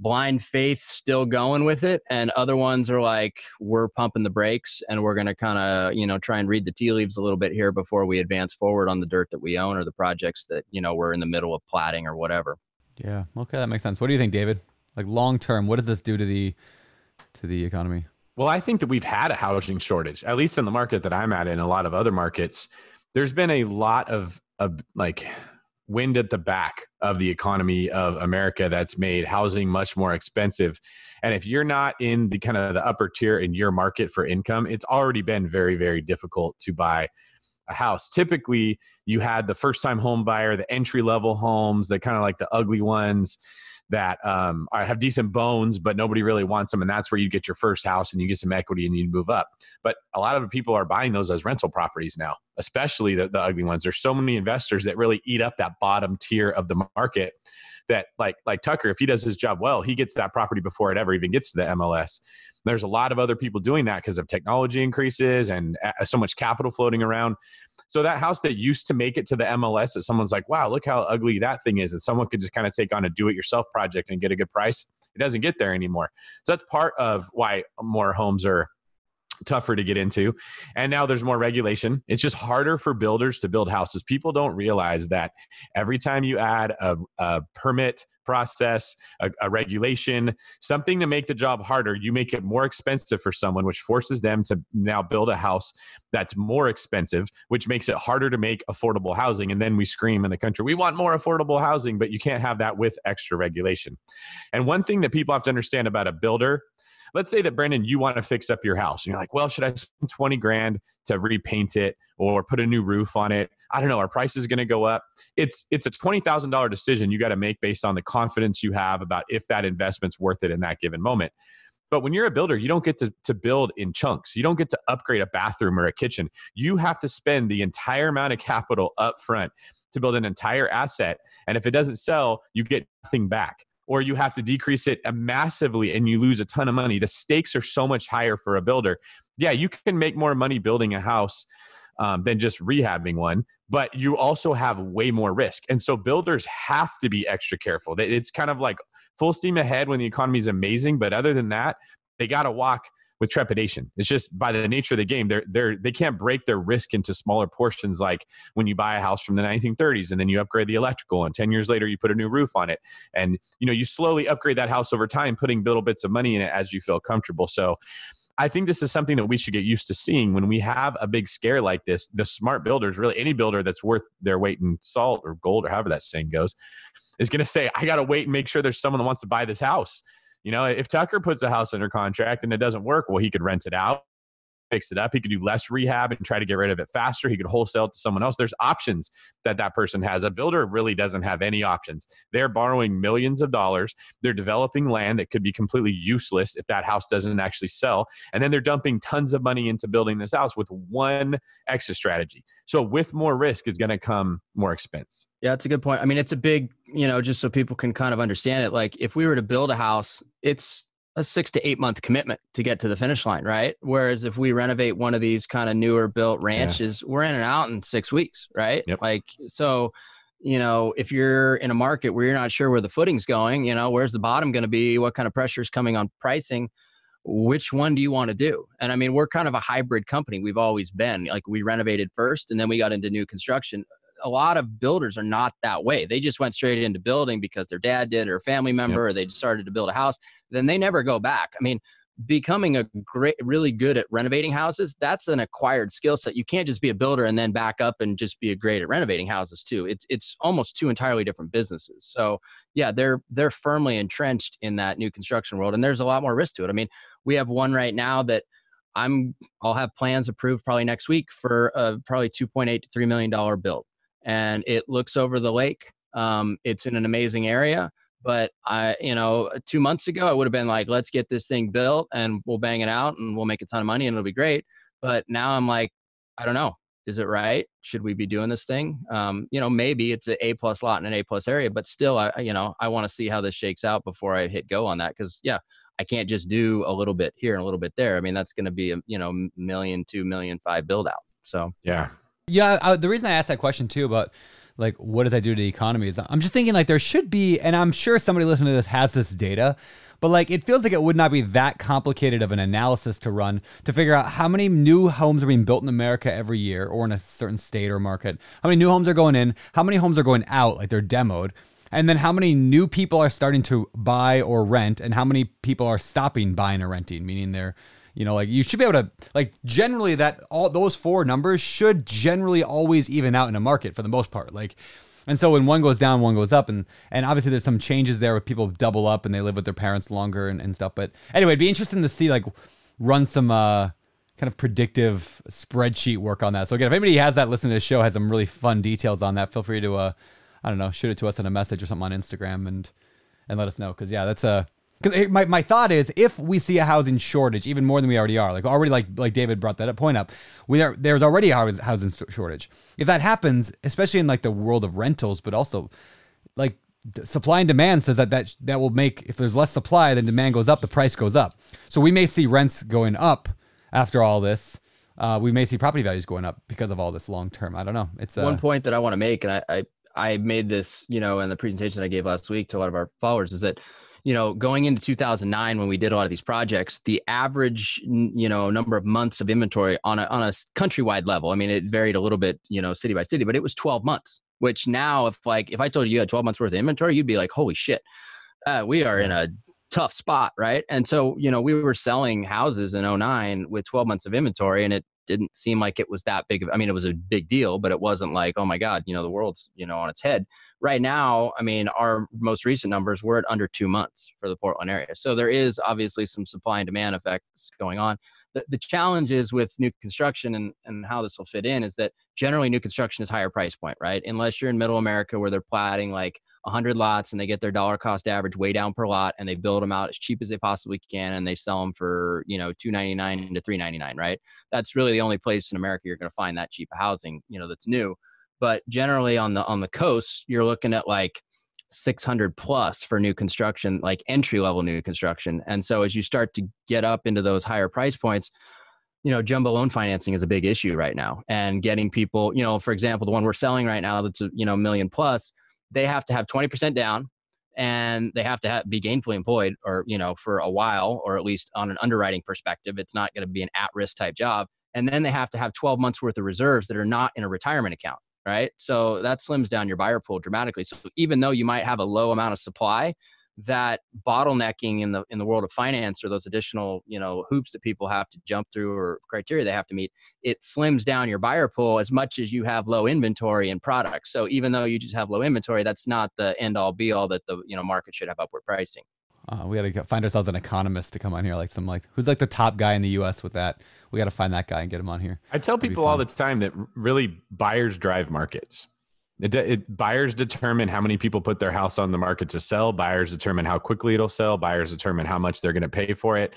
blind faith, still going with it. And other ones are like, we're pumping the brakes and we're going to kind of, you know, try and read the tea leaves a little bit here before we advance forward on the dirt that we own or the projects that, you know, we're in the middle of platting or whatever. Yeah. Okay. That makes sense. What do you think, David? Like long-term, what does this do to the economy? Well, I think that we've had a housing shortage, at least in the market that I'm at. In a lot of other markets, there's been a lot of like wind at the back of the economy of America that's made housing much more expensive. And if you're not in the kind of the upper tier in your market for income, it's already been very, very difficult to buy a house. Typically, you had the first-time home buyer, the entry-level homes, the kind of like the ugly ones that have decent bones, but nobody really wants them. And that's where you get your first house and you get some equity and you move up. But a lot of people are buying those as rental properties now, especially the ugly ones. There's so many investors that really eat up that bottom tier of the market that like Tucker, if he does his job well, he gets that property before it ever even gets to the MLS. There's a lot of other people doing that because of technology increases and so much capital floating around. So that house that used to make it to the MLS that someone's like, wow, look how ugly that thing is, and someone could just kind of take on a do-it-yourself project and get a good price, it doesn't get there anymore. So that's part of why more homes are tougher to get into. And now there's more regulation. It's just harder for builders to build houses. People don't realize that every time you add a permit process, a regulation, something to make the job harder, you make it more expensive for someone, which forces them to now build a house that's more expensive, which makes it harder to make affordable housing. And then we scream in the country, we want more affordable housing, but you can't have that with extra regulation. And one thing that people have to understand about a builder, let's say that, Brandon, you want to fix up your house. You're like, well, should I spend 20 grand to repaint it or put a new roof on it? I don't know. Our price is going to go up. It's a $20,000 decision you got to make based on the confidence you have about if that investment's worth it in that given moment. But when you're a builder, you don't get to build in chunks. You don't get to upgrade a bathroom or a kitchen. You have to spend the entire amount of capital up front to build an entire asset. And if it doesn't sell, you get nothing back, or you have to decrease it massively and you lose a ton of money. The stakes are so much higher for a builder. Yeah, you can make more money building a house than just rehabbing one, but you also have way more risk. And so builders have to be extra careful. It's kind of like full steam ahead when the economy is amazing, but other than that, they got to walk with trepidation. It's just by the nature of the game. They can't break their risk into smaller portions, like when you buy a house from the 1930s and then you upgrade the electrical and 10 years later you put a new roof on it. And you know, you slowly upgrade that house over time, putting little bits of money in it as you feel comfortable. So I think this is something that we should get used to seeing. When we have a big scare like this, the smart builders, really any builder that's worth their weight in salt or gold or however that saying goes, is going to say, I got to wait and make sure there's someone that wants to buy this house. You know, if Tucker puts a house under contract and it doesn't work, well, he could rent it out, fix it up. He could do less rehab and try to get rid of it faster. He could wholesale it to someone else. There's options that person has. A builder really doesn't have any options. They're borrowing millions of dollars. They're developing land that could be completely useless if that house doesn't actually sell. And then they're dumping tons of money into building this house with one exit strategy. So with more risk is going to come more expense. Yeah, that's a good point. I mean, it's a big, you know, just so people can kind of understand it. Like if we were to build a house, it's a 6 to 8 month commitment to get to the finish line, right? Whereas if we renovate one of these kind of newer built ranches, we're in and out in 6 weeks, right? Yep. Like, so, you know, if you're in a market where you're not sure where the footing's going, you know, where's the bottom going to be? What kind of pressure is coming on pricing? Which one do you want to do? And I mean, we're kind of a hybrid company. We've always been like, we renovated first and then we got into new construction. A lot of builders are not that way. They just went straight into building because their dad did or a family member, or they just started to build a house. Then they never go back. I mean, becoming really good at renovating houses, that's an acquired skill set. You can't just be a builder and then back up and just be great at renovating houses too. It's almost two entirely different businesses. So yeah, they're firmly entrenched in that new construction world. And there's a lot more risk to it. I mean, we have one right now that I'll have plans approved probably next week for probably $2.8 to $3 million build. And it looks over the lake. It's in an amazing area. But you know, 2 months ago, I would have been like, let's get this thing built and we'll bang it out and we'll make a ton of money and it'll be great. But now I'm like, I don't know. Is it right? Should we be doing this thing? You know, maybe it's an A+ lot in an A+ area, but still, I want to see how this shakes out before I hit go on that. Because yeah, I can't just do a little bit here and a little bit there. I mean, that's going to be a $1 million, $2 million, $5 million build out. So yeah. Yeah, the reason I asked that question too about like, what does that do to the economy? I'm just thinking, like, there should be, and I'm sure somebody listening to this has this data, but like, it feels like it would not be that complicated of an analysis to run to figure out how many new homes are being built in America every year or in a certain state or market, how many new homes are going in, how many homes are going out, like they're demoed, and then how many new people are starting to buy or rent, and how many people are stopping buying or renting, meaning they're, you know, like, you should be able to, like, generally that all those four numbers should generally always even out in a market for the most part. Like, and so when one goes down, one goes up, and obviously there's some changes there where people double up and they live with their parents longer and stuff. But anyway, it'd be interesting to see, like, run some kind of predictive spreadsheet work on that. So again, if anybody has that listening to the show, has some really fun details on that, feel free to, I don't know, shoot it to us in a message or something on Instagram and let us know. Cause yeah, that's a, cause my thought is, if we see a housing shortage, even more than we already are, like David brought that point up, there's already a housing shortage. If that happens, especially in like the world of rentals, but also like supply and demand says that will make, if there's less supply, then demand goes up, the price goes up. So we may see rents going up after all this. We may see property values going up because of all this long-term. I don't know. It's one point that I want to make. And I made this, you know, in the presentation I gave last week to a lot of our followers, is that, you know, going into 2009, when we did a lot of these projects, the average, you know, number of months of inventory on a countrywide level, I mean, it varied a little bit, you know, city by city, but it was 12 months, which now if I told you had 12 months worth of inventory, you'd be like, holy shit, we are in a tough spot. Right. And so, you know, we were selling houses in 2009 with 12 months of inventory, and it didn't seem like it was that big of, I mean, it was a big deal, but it wasn't like, oh my God, you know, the world's, you know, on its head right now. I mean, our most recent numbers were at under 2 months for the Portland area. So there is obviously some supply and demand effects going on. The challenge is with new construction and how this will fit in is that generally new construction is higher price point, right? Unless you're in middle America where they're platting like 100 lots and they get their dollar cost average way down per lot and they build them out as cheap as they possibly can and they sell them for, you know, $299 to $399, right? That's really the only place in America you're going to find that cheap housing, you know, that's new. But generally on the coast, you're looking at like 600 plus for new construction, like entry level new construction. And so as you start to get up into those higher price points, you know, jumbo loan financing is a big issue right now. And getting people, you know, for example, the one we're selling right now that's, you know, million plus, they have to have 20% down and they have to be gainfully employed or, you know, for a while, or at least on an underwriting perspective, it's not going to be an at-risk type job. And then they have to have 12 months worth of reserves that are not in a retirement account, right? So that slims down your buyer pool dramatically. So even though you might have a low amount of supply, that bottlenecking in the world of finance, or those additional, you know, hoops that people have to jump through or criteria they have to meet, it slims down your buyer pool as much as you have low inventory and products. So even though you just have low inventory, that's not the end all be all that the, you know, market should have upward pricing. We got to find ourselves an economist to come on here, like some, like, who's like the top guy in the U.S. with that. We got to find that guy and get him on here. I tell people all the time that really buyers drive markets. Buyers determine how many people put their house on the market to sell. Buyers determine how quickly it'll sell. Buyers determine how much they're going to pay for it.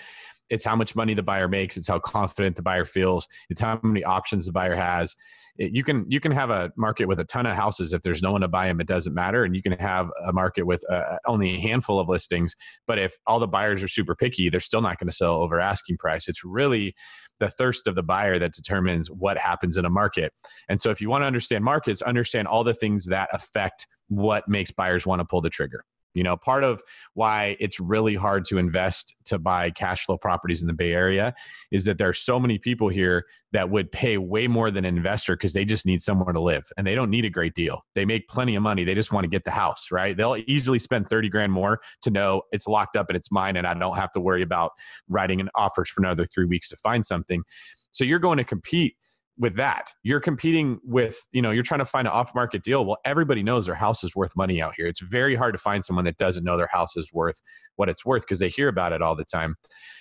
It's how much money the buyer makes. It's how confident the buyer feels. It's how many options the buyer has. You can have a market with a ton of houses. If there's no one to buy them, it doesn't matter. And you can have a market with only a handful of listings. But if all the buyers are super picky, they're still not going to sell over asking price. It's really the thirst of the buyer that determines what happens in a market. And so if you want to understand markets, understand all the things that affect what makes buyers want to pull the trigger. You know, part of why it's really hard to invest to buy cash flow properties in the Bay Area is that there are so many people here that would pay way more than an investor because they just need somewhere to live and they don't need a great deal. They make plenty of money. They just want to get the house, right? They'll easily spend 30 grand more to know it's locked up and it's mine and I don't have to worry about writing an offer for another 3 weeks to find something. So you're going to compete with that. You're competing with, you know, you're trying to find an off-market deal. Well, everybody knows their house is worth money out here. It's very hard to find someone that doesn't know their house is worth what it's worth because they hear about it all the time.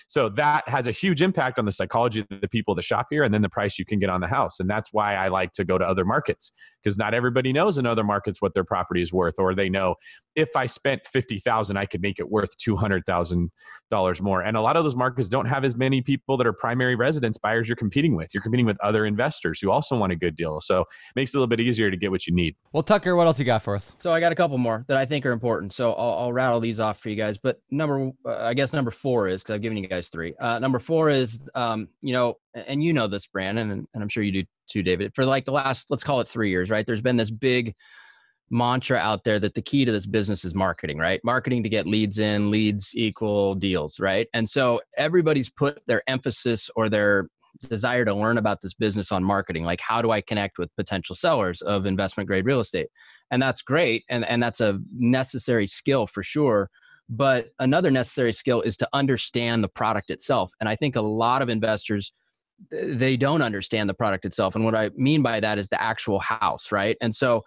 So that has a huge impact on the psychology of the people that shop here and then the price you can get on the house. And that's why I like to go to other markets, because not everybody knows in other markets what their property is worth, or they know if I spent $50,000, I could make it worth $200,000 more. And a lot of those markets don't have as many people that are primary residence buyers you're competing with. You're competing with other investors who also want a good deal. So it makes it a little bit easier to get what you need. Well, Tucker, what else you got for us? So I got a couple more that I think are important. So I'll rattle these off for you guys. But number four is, because I've given you guys three. Number 4 is, you know, and you know this, Brandon, and I'm sure you do too, David, for like the last, let's call it 3 years, right? There's been this big mantra out there that the key to this business is marketing, right? Marketing to get leads in, leads equal deals, right? And so everybody's put their emphasis or their desire to learn about this business on marketing. Like, how do I connect with potential sellers of investment grade real estate? And that's great. And that's a necessary skill for sure. But another necessary skill is to understand the product itself. And I think a lot of investors, they don't understand the product itself. And what I mean by that is the actual house, right? And so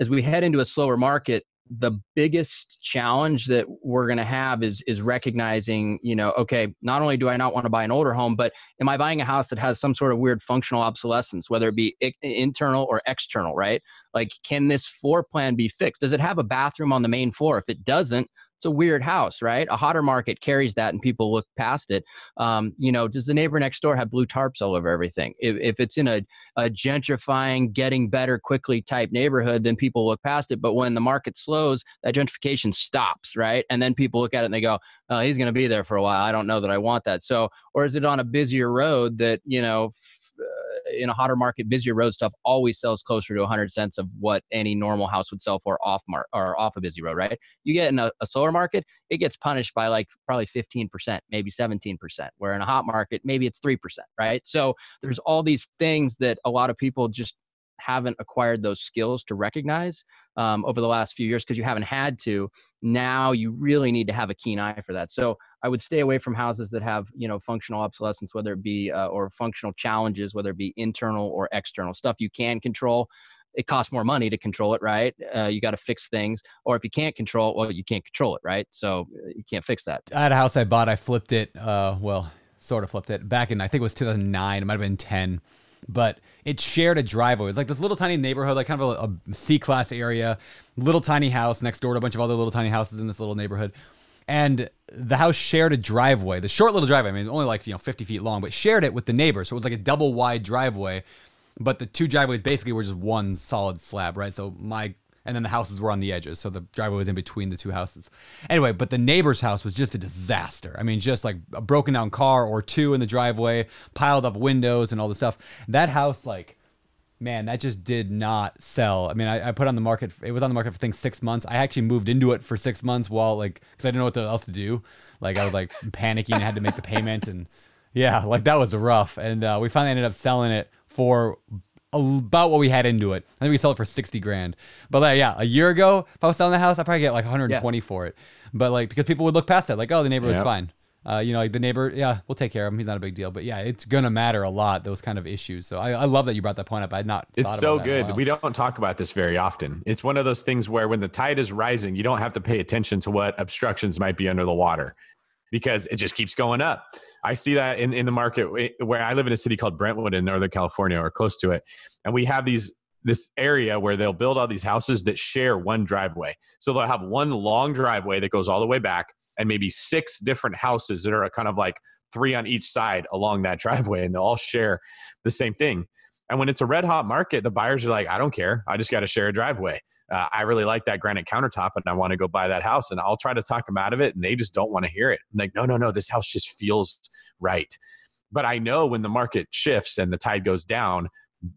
as we head into a slower market, the biggest challenge that we're going to have is recognizing, you know, okay, not only do I not want to buy an older home, but am I buying a house that has some sort of weird functional obsolescence, whether it be internal or external, right? Like, can this floor plan be fixed? Does it have a bathroom on the main floor? If it doesn't, it's a weird house, right? A hotter market carries that and people look past it. You know, does the neighbor next door have blue tarps all over everything? If it's in a gentrifying, getting better quickly type neighborhood, then people look past it. But when the market slows, that gentrification stops, right? And then people look at it and they go, oh, he's going to be there for a while. I don't know that I want that. So, or is it on a busier road that, you know, in a hotter market, busier road stuff always sells closer to 100 cents of what any normal house would sell for off a busy road, right? You get in a slower market, it gets punished by like probably 15%, maybe 17%, where in a hot market, maybe it's 3%, right? So there's all these things that a lot of people just haven't acquired those skills to recognize over the last few years because you haven't had to. Now you really need to have a keen eye for that. So I would stay away from houses that have, you know, functional obsolescence, whether it be or functional challenges, whether it be internal or external stuff you can control. It costs more money to control it, right? You got to fix things. Or if you can't control it, well, you can't control it, right? So you can't fix that. I had a house I bought. I flipped it. Well, sort of flipped it back in, I think it was 2009. It might've been 10. But it shared a driveway. It's like this little tiny neighborhood, like kind of a C-class area, little tiny house next door to a bunch of other little tiny houses in this little neighborhood. And the house shared a driveway, the short little driveway. I mean, only like, you know, 50 feet long, but shared it with the neighbor. So it was like a double wide driveway, but the two driveways basically were just one solid slab, right? So and then the houses were on the edges. So the driveway was in between the two houses. Anyway, but the neighbor's house was just a disaster. I mean, just like a broken down car or two in the driveway, piled up windows and all this stuff. That house, like, man, that just did not sell. I mean, I put on the market, it was on the market for things 6 months. I actually moved into it for 6 months while like, cause I didn't know what else to do. Like I was like panicking and had to make the payment and yeah, like that was rough. And we finally ended up selling it for about what we had into it. I think we sold it for 60 grand. But like, yeah, a year ago, if I was selling the house, I'd probably get like 120 for it. But like, because people would look past that, like, oh, the neighborhood's fine. You know, like the neighbor, yeah, we'll take care of him. He's not a big deal. But yeah, it's going to matter a lot, those kind of issues. So I love that you brought that point up. I had not thought about that in a while. It's so good. We don't talk about this very often. It's one of those things where when the tide is rising, you don't have to pay attention to what obstructions might be under the water, because it just keeps going up. I see that in the market where I live in a city called Brentwood in Northern California or close to it. And we have this area where they'll build all these houses that share one driveway. So they'll have one long driveway that goes all the way back and maybe six different houses that are kind of like three on each side along that driveway. And they'll all share the same thing. And when it's a red hot market, the buyers are like, I don't care. I just got to share a driveway. I really like that granite countertop and I want to go buy that house, and I'll try to talk them out of it. And they just don't want to hear it. I'm like, no, this house just feels right. But I know when the market shifts and the tide goes down,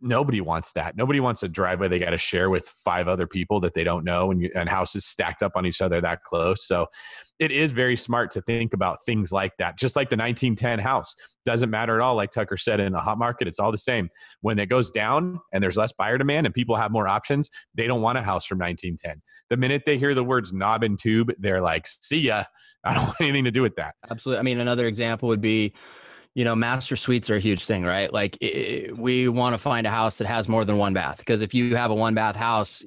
nobody wants that. Nobody wants a driveway they got to share with five other people that they don't know and houses stacked up on each other that close. So it is very smart to think about things like that. Just like the 1910 house, doesn't matter at all. Like Tucker said, in a hot market, it's all the same. When it goes down and there's less buyer demand and people have more options, they don't want a house from 1910. The minute they hear the words knob and tube, they're like, see ya. I don't want anything to do with that. Absolutely. I mean, another example would be, you know, master suites are a huge thing, right? Like we want to find a house that has more than one bath, because if you have a one bath house,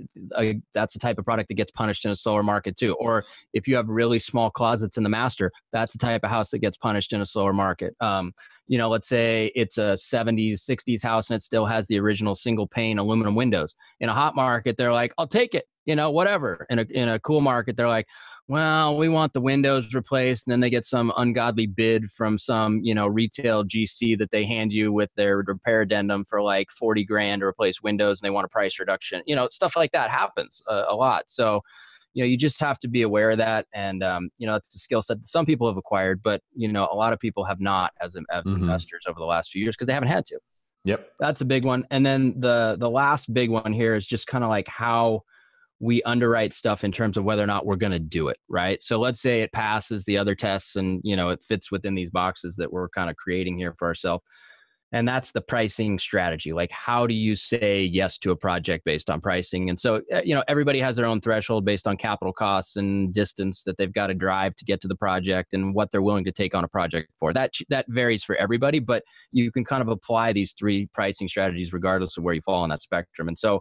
that's the type of product that gets punished in a slower market too. Or if you have really small closets in the master, that's the type of house that gets punished in a slower market. You know, let's say it's a 70s, 60s house and it still has the original single pane aluminum windows. In a hot market, they're like, I'll take it, you know, whatever. In a cool market, they're like, well, we want the windows replaced, and then they get some ungodly bid from some, you know, retail GC that they hand you with their repair addendum for like 40 grand to replace windows, and they want a price reduction. You know, stuff like that happens a lot. So, you know, you just have to be aware of that, and you know, it's a skill set that some people have acquired, but you know, a lot of people have not as investors over the last few years because they haven't had to. Yep, that's a big one. And then the last big one here is just kind of like how we underwrite stuff in terms of whether or not we're going to do it, right? So let's say it passes the other tests and, you know, it fits within these boxes that we're kind of creating here for ourselves. And that's the pricing strategy. Like, how do you say yes to a project based on pricing? And so, you know, everybody has their own threshold based on capital costs and distance that they've got to drive to get to the project and what they're willing to take on a project for. That varies for everybody, but you can kind of apply these three pricing strategies regardless of where you fall on that spectrum. And so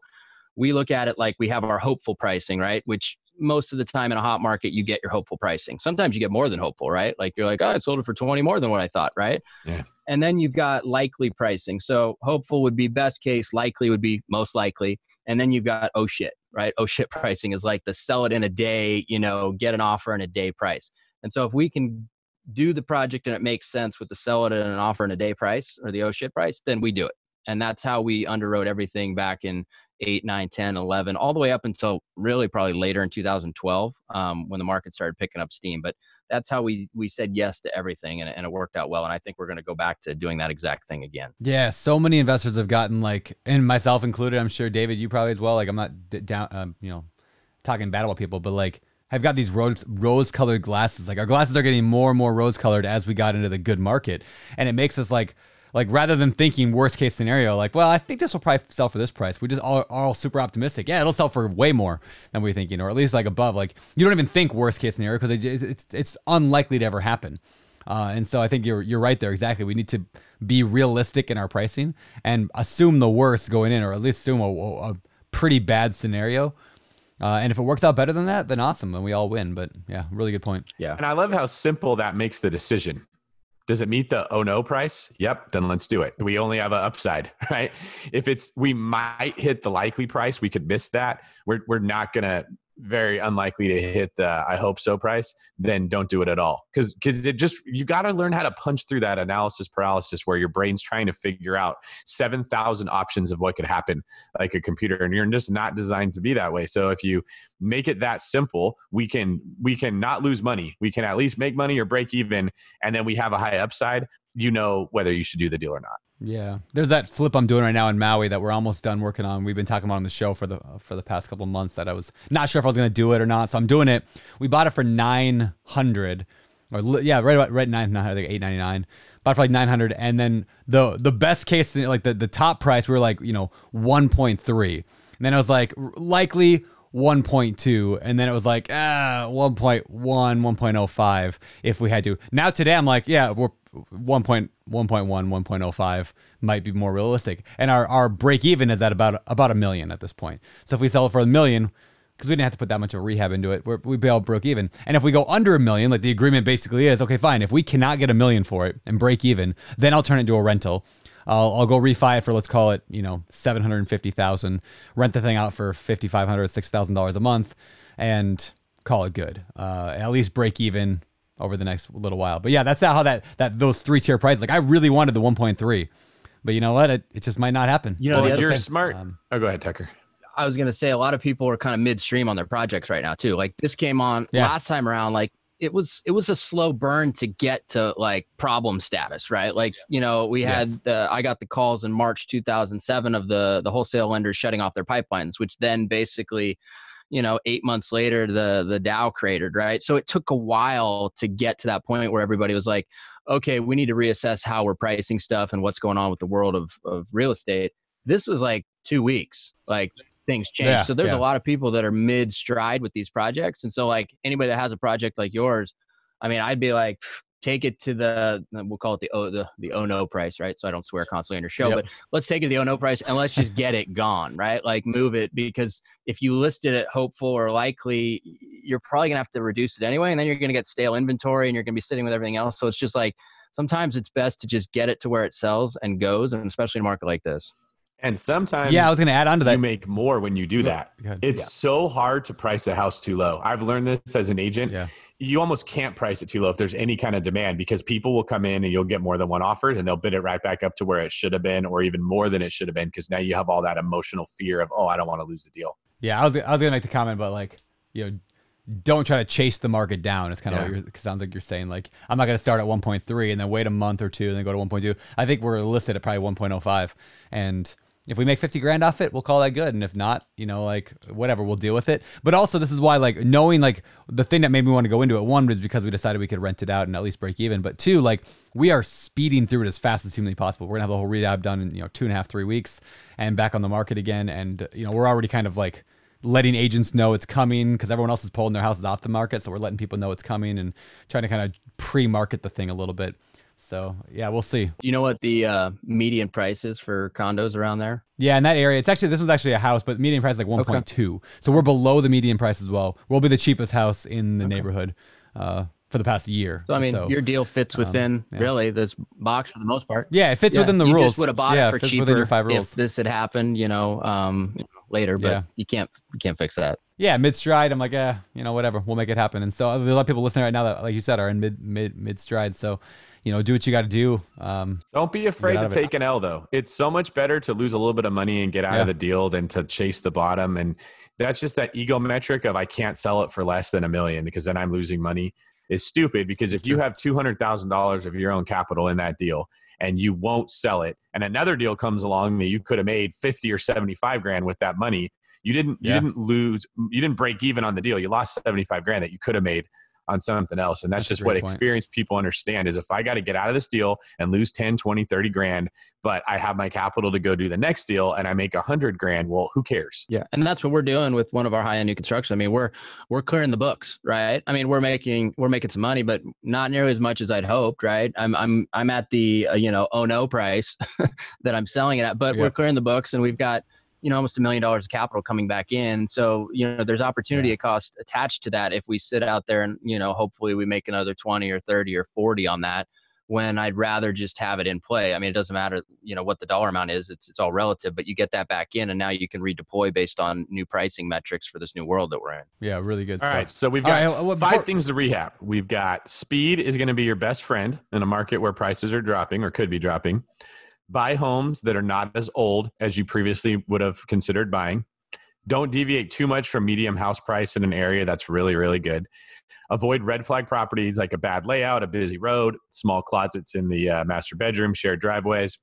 we look at it like we have our hopeful pricing, right? Which most of the time in a hot market, you get your hopeful pricing. Sometimes you get more than hopeful, right? Like you're like, oh, it sold it for 20 more than what I thought, right? Yeah. And then you've got likely pricing. So hopeful would be best case, likely would be most likely. And then you've got, oh shit, right? Oh shit pricing is like the sell it in a day, you know, get an offer in a day price. And so if we can do the project and it makes sense with the sell it in an offer in a day price or the oh shit price, then we do it. And that's how we underwrote everything back in 8, 9, 10, 11, all the way up until really probably later in 2012 when the market started picking up steam. But that's how we said yes to everything, and it worked out well. And I think we're going to go back to doing that exact thing again. Yeah, so many investors have gotten like, and myself included, I'm sure, David, you probably as well. Like, I'm not down, you know, talking bad about people, but like, I've got these rose-colored glasses. Like, our glasses are getting more and more rose-colored as we got into the good market. And it makes us like rather than thinking worst case scenario, like, well, I think this will probably sell for this price. We just are all super optimistic. Yeah, it'll sell for way more than we're thinking, or at least like above. Like, you don't even think worst case scenario because it's unlikely to ever happen. And so I think you're right there. Exactly. We need to be realistic in our pricing and assume the worst going in, or at least assume a pretty bad scenario. And if it works out better than that, then awesome. And we all win. But yeah, really good point. Yeah. And I love how simple that makes the decision. Does it meet the oh no price? Yep, then let's do it. We only have an upside, right? If it's, we might hit the likely price, we could miss that. We're not gonna, very unlikely to hit the I hope so price, then don't do it at all. Because it just, you gotta learn how to punch through that analysis paralysis where your brain's trying to figure out 7,000 options of what could happen, like a computer, and you're just not designed to be that way. So if you make it that simple, we can not lose money. We can at least make money or break even, and then we have a high upside, you know, whether you should do the deal or not. Yeah. There's that flip I'm doing right now in Maui that we're almost done working on. We've been talking about on the show for the past couple of months that I was not sure if I was going to do it or not. So I'm doing it. We bought it for 900, or yeah, right 900, like 899. Bought it for like 900, and then the best case, like the top price, we were like, you know, 1.3, and then I was like likely 1.2, and then it was like 1.1, 1.05 if we had to. Now today I'm like, yeah, we're 1.1, 1.05 might be more realistic, and our break even is at about $1 million at this point. So if we sell it for $1 million, because we didn't have to put that much of a rehab into it, we'd be all broke even. And if we go under $1 million, like the agreement basically is, okay, fine, if we cannot get $1 million for it and break even, then I'll turn it into a rental. I'll go refi it for, let's call it, you know, $750,000, rent the thing out for $5,500, $6,000 a month, and call it good. At least break even over the next little while. But yeah, that's how those three-tier prices, like I really wanted the 1.3, but you know what? It just might not happen. You know, well, you're smart. Go ahead, Tucker. I was going to say, a lot of people are kind of midstream on their projects right now too. Like, this came on last time around, like, it was a slow burn to get to like problem status, right? Like, you know, we had I got the calls in March 2007 of the wholesale lenders shutting off their pipelines, which then basically, you know, 8 months later, the Dow cratered, right? So it took a while to get to that point where everybody was like, okay, we need to reassess how we're pricing stuff and what's going on with the world of real estate. This was like 2 weeks, like things changed. Yeah, so there's a lot of people that are mid stride with these projects. And so like anybody that has a project like yours, I mean, I'd be like, take it to we'll call it the oh no price, right? So I don't swear constantly on your show, but let's take it to the oh no price and let's just get it gone, right? Like, move it, because if you listed it hopeful or likely, you're probably gonna have to reduce it anyway. And then you're gonna get stale inventory and you're gonna be sitting with everything else. So it's just like, sometimes it's best to just get it to where it sells and goes, and especially in a market like this. And sometimes I was going to add on to that. You make more when you do that. It's so hard to price a house too low. I've learned this as an agent. Yeah. You almost can't price it too low if there's any kind of demand, because people will come in and you'll get more than one offer and they'll bid it right back up to where it should have been, or even more than it should have been, because now you have all that emotional fear of, oh, I don't want to lose the deal. Yeah, I was going to make the comment about, like, you know, don't try to chase the market down. It's kind of what it sounds like you're saying. Like, I'm not going to start at 1.3 and then wait a month or two and then go to 1.2. I think we're listed at probably 1.05, and If we make 50 grand off it, we'll call that good. And if not, you know, like whatever, we'll deal with it. But also this is why, like, knowing, like, the thing that made me want to go into it, one was because we decided we could rent it out and at least break even. But two, like, we are speeding through it as fast as humanly possible. We're gonna have the whole rehab done in, you know, 2.5, 3 weeks and back on the market again. And, you know, we're already kind of like letting agents know it's coming because everyone else is pulling their houses off the market. So we're letting people know it's coming and trying to kind of pre-market the thing a little bit. So yeah, we'll see. Do you know what the median price is for condos around there? Yeah, in that area, it's actually, this was actually a house, but median price is like 1.2. Okay. So we're below the median price as well. We'll be the cheapest house in the neighborhood for the past year. So I mean, your deal fits within really this box for the most part. Yeah, it fits within the rules. You just would have bought it for cheaper within your 5 rules. If this had happened, you know, later, but you can't fix that. Yeah, mid-stride, I'm like, you know, whatever, we'll make it happen. And so there's a lot of people listening right now that, like you said, are in mid-stride. So, you know, do what you got to do. Don't be afraid to take an L though. It's so much better to lose a little bit of money and get out of the deal than to chase the bottom. And that's just that ego metric of I can't sell it for less than $1 million because then I'm losing money is stupid. Because if you have $200,000 of your own capital in that deal and you won't sell it, and another deal comes along that you could have made 50 or 75 grand with that money, you didn't break even on the deal. You lost 75 grand that you could have made on something else. And that's just what experienced people understand is if I got to get out of this deal and lose 10, 20, 30 grand, but I have my capital to go do the next deal and I make 100 grand. Well, who cares? Yeah. And that's what we're doing with one of our high-end new construction. I mean, we're clearing the books, right? I mean, we're making some money, but not nearly as much as I'd hoped. Right. I'm at the, you know, oh no price that I'm selling it at, but we're clearing the books and we've got, you know, almost $1 million of capital coming back in. So, you know, there's opportunity cost attached to that. If we sit out there and, you know, hopefully we make another 20 or 30 or 40 on that, when I'd rather just have it in play. I mean, it doesn't matter, you know, what the dollar amount is, it's all relative, but you get that back in and now you can redeploy based on new pricing metrics for this new world that we're in. Yeah. Really good stuff. All right. So we've got 5 things to rehab. We've got speed is going to be your best friend in a market where prices are dropping or could be dropping. Buy homes that are not as old as you previously would have considered buying. Don't deviate too much from medium house price in an area that's really, really good. Avoid red flag properties like a bad layout, a busy road, small closets in the master bedroom, shared driveways.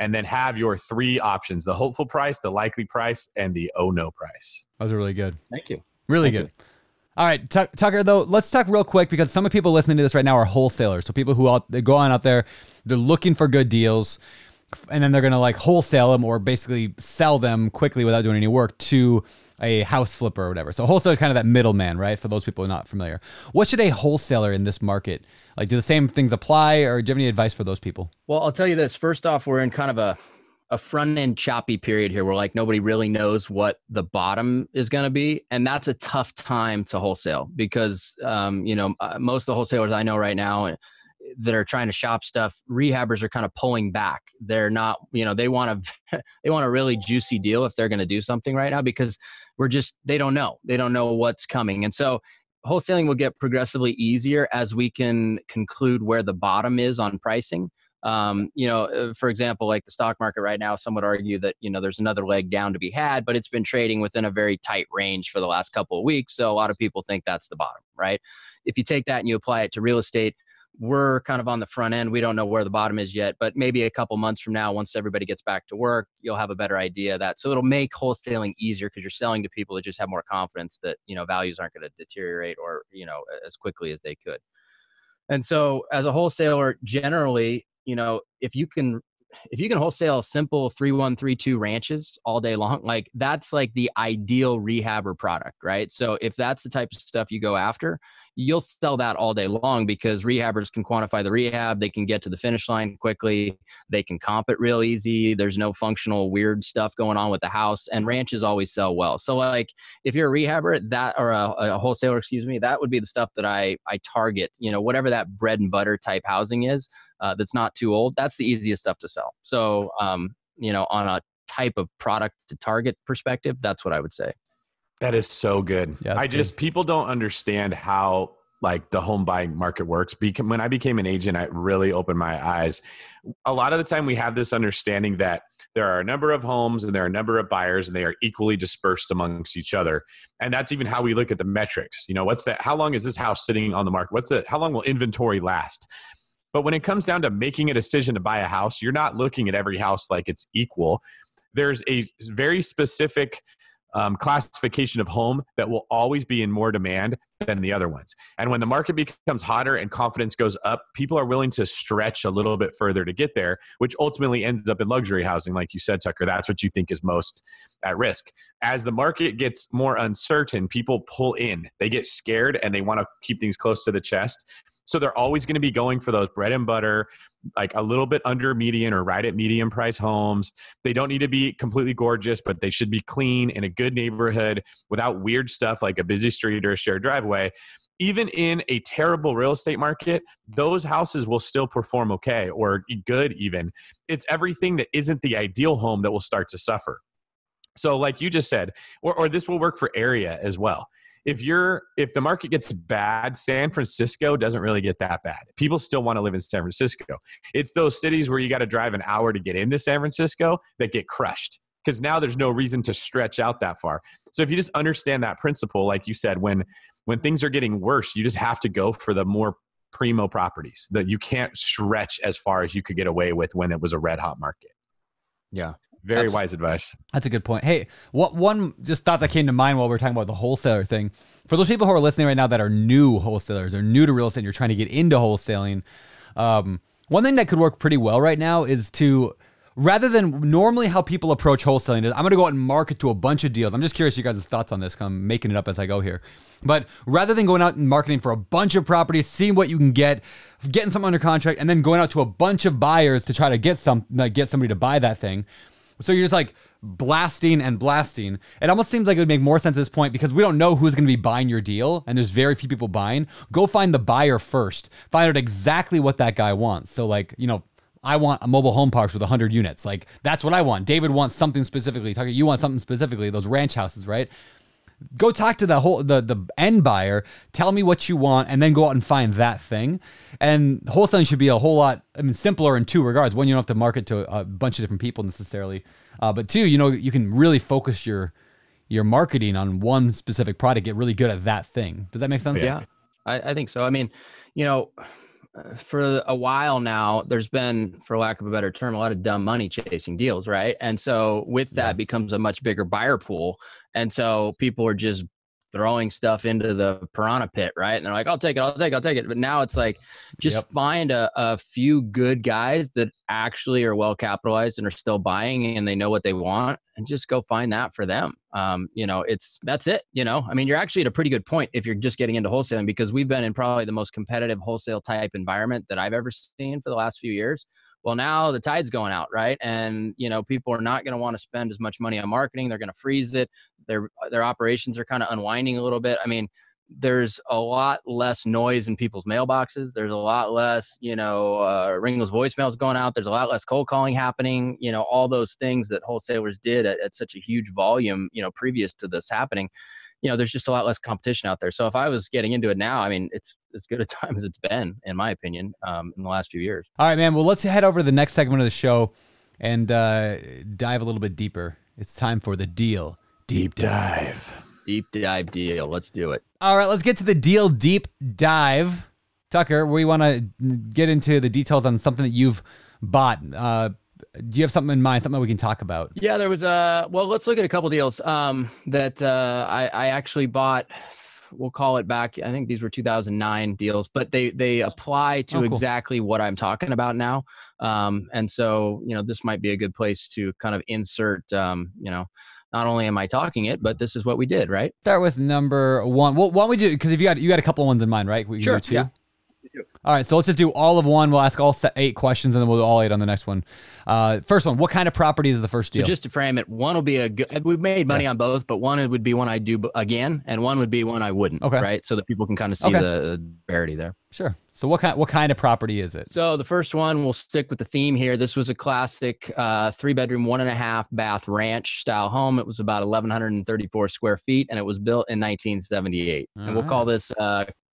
And then have your 3 options: the hopeful price, the likely price, and the oh no price. Those are really good. Thank you. Really good. All right, Tucker, though, let's talk real quick because some of the people listening to this right now are wholesalers. So people who they go on out there, they're looking for good deals. And then they're going to like wholesale them or basically sell them quickly without doing any work to a house flipper or whatever. So wholesale is kind of that middleman, right? For those people who are not familiar. What should a wholesaler in this market, like, do the same things apply, or do you have any advice for those people? Well, I'll tell you this. First off, we're in kind of a front end choppy period here where like nobody really knows what the bottom is going to be. And that's a tough time to wholesale because, you know, most of the wholesalers I know right now that are trying to shop stuff, rehabbers are kind of pulling back. They're not, you know, they want a really juicy deal if they're going to do something right now, because they don't know. They don't know what's coming. And so wholesaling will get progressively easier as we can conclude where the bottom is on pricing. You know, for example, like the stock market right now, some would argue that, you know, there's another leg down to be had, but it's been trading within a very tight range for the last couple of weeks. So a lot of people think that's the bottom, right? If you take that and you apply it to real estate, we're kind of on the front end. We don't know where the bottom is yet, but maybe a couple months from now, once everybody gets back to work, you'll have a better idea of that. So it'll make wholesaling easier because you're selling to people that just have more confidence that, you know, values aren't going to deteriorate or, you know, as quickly as they could. And so as a wholesaler, generally, you know, if you can wholesale simple 3132 ranches all day long, like that's like the ideal rehabber product, right? So if that's the type of stuff you go after, you'll sell that all day long because rehabbers can quantify the rehab. They can get to the finish line quickly. They can comp it real easy. There's no functional weird stuff going on with the house, and ranches always sell well. So like if you're a rehabber or a wholesaler, excuse me, that would be the stuff that I target, you know, whatever that bread and butter type housing is that's not too old. That's the easiest stuff to sell. So, you know, on a type of product to target perspective, that's what I would say. That is so good. Yeah, people don't understand how like the home buying market works. When I became an agent, I really opened my eyes. A lot of the time we have this understanding that there are a number of homes and there are a number of buyers and they are equally dispersed amongst each other. And that's even how we look at the metrics. You know, what's that? How long is this house sitting on the market? How long will inventory last? But when it comes down to making a decision to buy a house, you're not looking at every house like it's equal. there's a very specific classification of home that will always be in more demand than the other ones. And when the market becomes hotter and confidence goes up, people are willing to stretch a little bit further to get there, which ultimately ends up in luxury housing. Like you said, Tucker, that's what you think is most at risk. As the market gets more uncertain, people pull in, they get scared and they want to keep things close to the chest. So they're always going to be going for those bread and butter, like a little bit under median or right at median price homes. They don't need to be completely gorgeous, but they should be clean in a good neighborhood without weird stuff like a busy street or a shared driveway. Even in a terrible real estate market, those houses will still perform okay or good even. It's everything that isn't the ideal home that will start to suffer. So like you just said, or this will work for area as well. If the market gets bad, San Francisco doesn't really get that bad. People still want to live in San Francisco. It's those cities where you got to drive an hour to get into San Francisco that get crushed because now there's no reason to stretch out that far. So if you just understand that principle, like you said, when things are getting worse, you just have to go for the more primo properties that you can't stretch as far as you could get away with when it was a red hot market. Yeah. Very wise advice. That's a good point. Hey, what one just thought that came to mind while we were talking about the wholesaler thing. For those people who are listening right now that are new wholesalers or new to real estate and you're trying to get into wholesaling, one thing that could work pretty well right now is to, rather than normally how people approach wholesaling is, I'm going to go out and market to a bunch of deals. I'm just curious you guys' thoughts on this because I'm making it up as I go here. But rather than going out and marketing for a bunch of properties, seeing what you can get, getting something under contract, and then going out to a bunch of buyers to try to get somebody to buy that thing, so you're just like blasting and blasting. It almost seems like it would make more sense at this point because we don't know who's going to be buying your deal and there's very few people buying. Go find the buyer first. Find out exactly what that guy wants. So like, you know, I want a mobile home parks with 100 units. Like that's what I want. David wants something specifically. Tucker, you want something specifically, those ranch houses, right? Go talk to the end buyer. Tell me what you want, and then go out and find that thing. And wholesaling should be a whole lot simpler in two regards. One, you don't have to market to a bunch of different people necessarily, but two, you know, you can really focus your marketing on one specific product. Get really good at that thing. Does that make sense? Yeah, I think so. I mean, you know, for a while now, there's been, for lack of a better term, a lot of dumb money chasing deals, right? And so with that becomes a much bigger buyer pool. And so people are just throwing stuff into the piranha pit, right? And they're like, I'll take it, I'll take it, I'll take it. But now it's like, just find a few good guys that actually are well capitalized and are still buying and they know what they want and just go find that for them. You know, that's it. You know, I mean, you're actually at a pretty good point if you're just getting into wholesaling because we've been in probably the most competitive wholesale type environment that I've ever seen for the last few years. Well, now the tide's going out, right? And, you know, people are not going to want to spend as much money on marketing. They're going to freeze it. Their operations are kind of unwinding a little bit. I mean, there's a lot less noise in people's mailboxes. There's a lot less, you know, ringless voicemails going out. There's a lot less cold calling happening. You know, all those things that wholesalers did at such a huge volume, you know, previous to this happening. You know, there's just a lot less competition out there. So if I was getting into it now, I mean, it's as good a time as it's been, in my opinion, in the last few years. All right, man. Well, let's head over to the next segment of the show and dive a little bit deeper. It's time for the deal deep dive. Deep dive deal. Let's do it. All right, let's get to the deal deep dive. Tucker, we want to get into the details on something that you've bought. Do you have something in mind, something that we can talk about? Yeah, there was well, let's look at a couple deals that I actually bought. We'll call it back. I think these were 2009 deals, but they apply to exactly what I'm talking about now. And so, you know, this might be a good place to kind of insert, you know, not only am I talking it, but this is what we did, right? Start with number one. Well, why don't we do, because if you got a couple of ones in mind, right? We sure. Two? Yeah. All right, so let's just do all of one. We'll ask all 8 questions, and then we'll do all 8 on the next one. First one, what kind of property is the first deal? So just to frame it, one will be a good, we've made money on both, but one would be one I do again, and one would be one I wouldn't, right? So that people can kind of see the disparity there. Sure. So what kind of property is it? So the first one, we'll stick with the theme here. This was a classic 3-bedroom, 1.5-bath ranch style home. It was about 1,134 square feet, and it was built in 1978. And we'll call this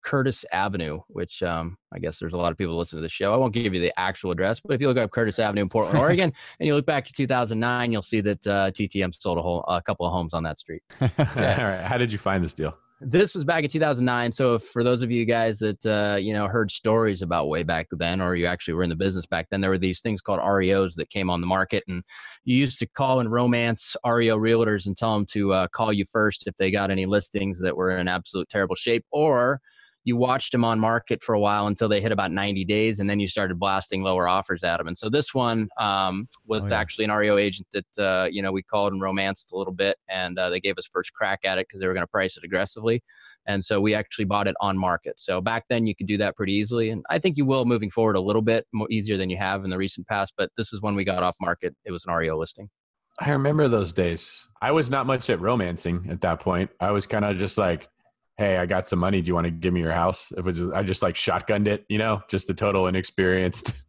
Curtis Avenue, which I guess there's a lot of people listening to the show. I won't give you the actual address, but if you look up Curtis Avenue in Portland, Oregon, and you look back to 2009, you'll see that TTM sold a couple of homes on that street. All right. How did you find this deal? This was back in 2009. So for those of you guys that, you know, heard stories about way back then, or you actually were in the business back then, there were these things called REOs that came on the market, and you used to call and romance REO realtors and tell them to call you first if they got any listings that were in absolute terrible shape, or you watched them on market for a while until they hit about 90 days, and then you started blasting lower offers at them. And so this one was actually an REO agent that, you know, we called and romanced a little bit, and they gave us first crack at it because they were going to price it aggressively. And so we actually bought it on market. So back then you could do that pretty easily. And I think you will moving forward a little bit more easier than you have in the recent past, but this is when we got off market. It was an REO listing. I remember those days. I was not much at romancing at that point. I was kind of just like, hey, I got some money. Do you want to give me your house? It was just, I just like shotgunned it, you know, just the total inexperienced.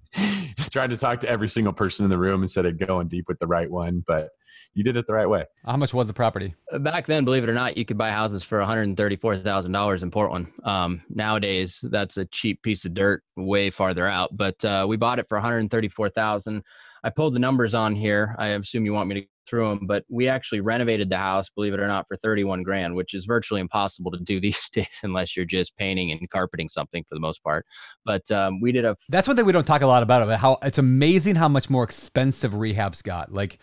Trying to talk to every single person in the room instead of going deep with the right one, but you did it the right way. How much was the property? Back then, believe it or not, you could buy houses for $134,000 in Portland. Nowadays, that's a cheap piece of dirt way farther out, but we bought it for $134,000. I pulled the numbers on here. I assume you want me to through them, but we actually renovated the house, believe it or not, for 31 grand, which is virtually impossible to do these days unless you're just painting and carpeting something for the most part. But we did a... That's one thing we don't talk a lot about, how it's amazing how much more expensive rehabs got. Like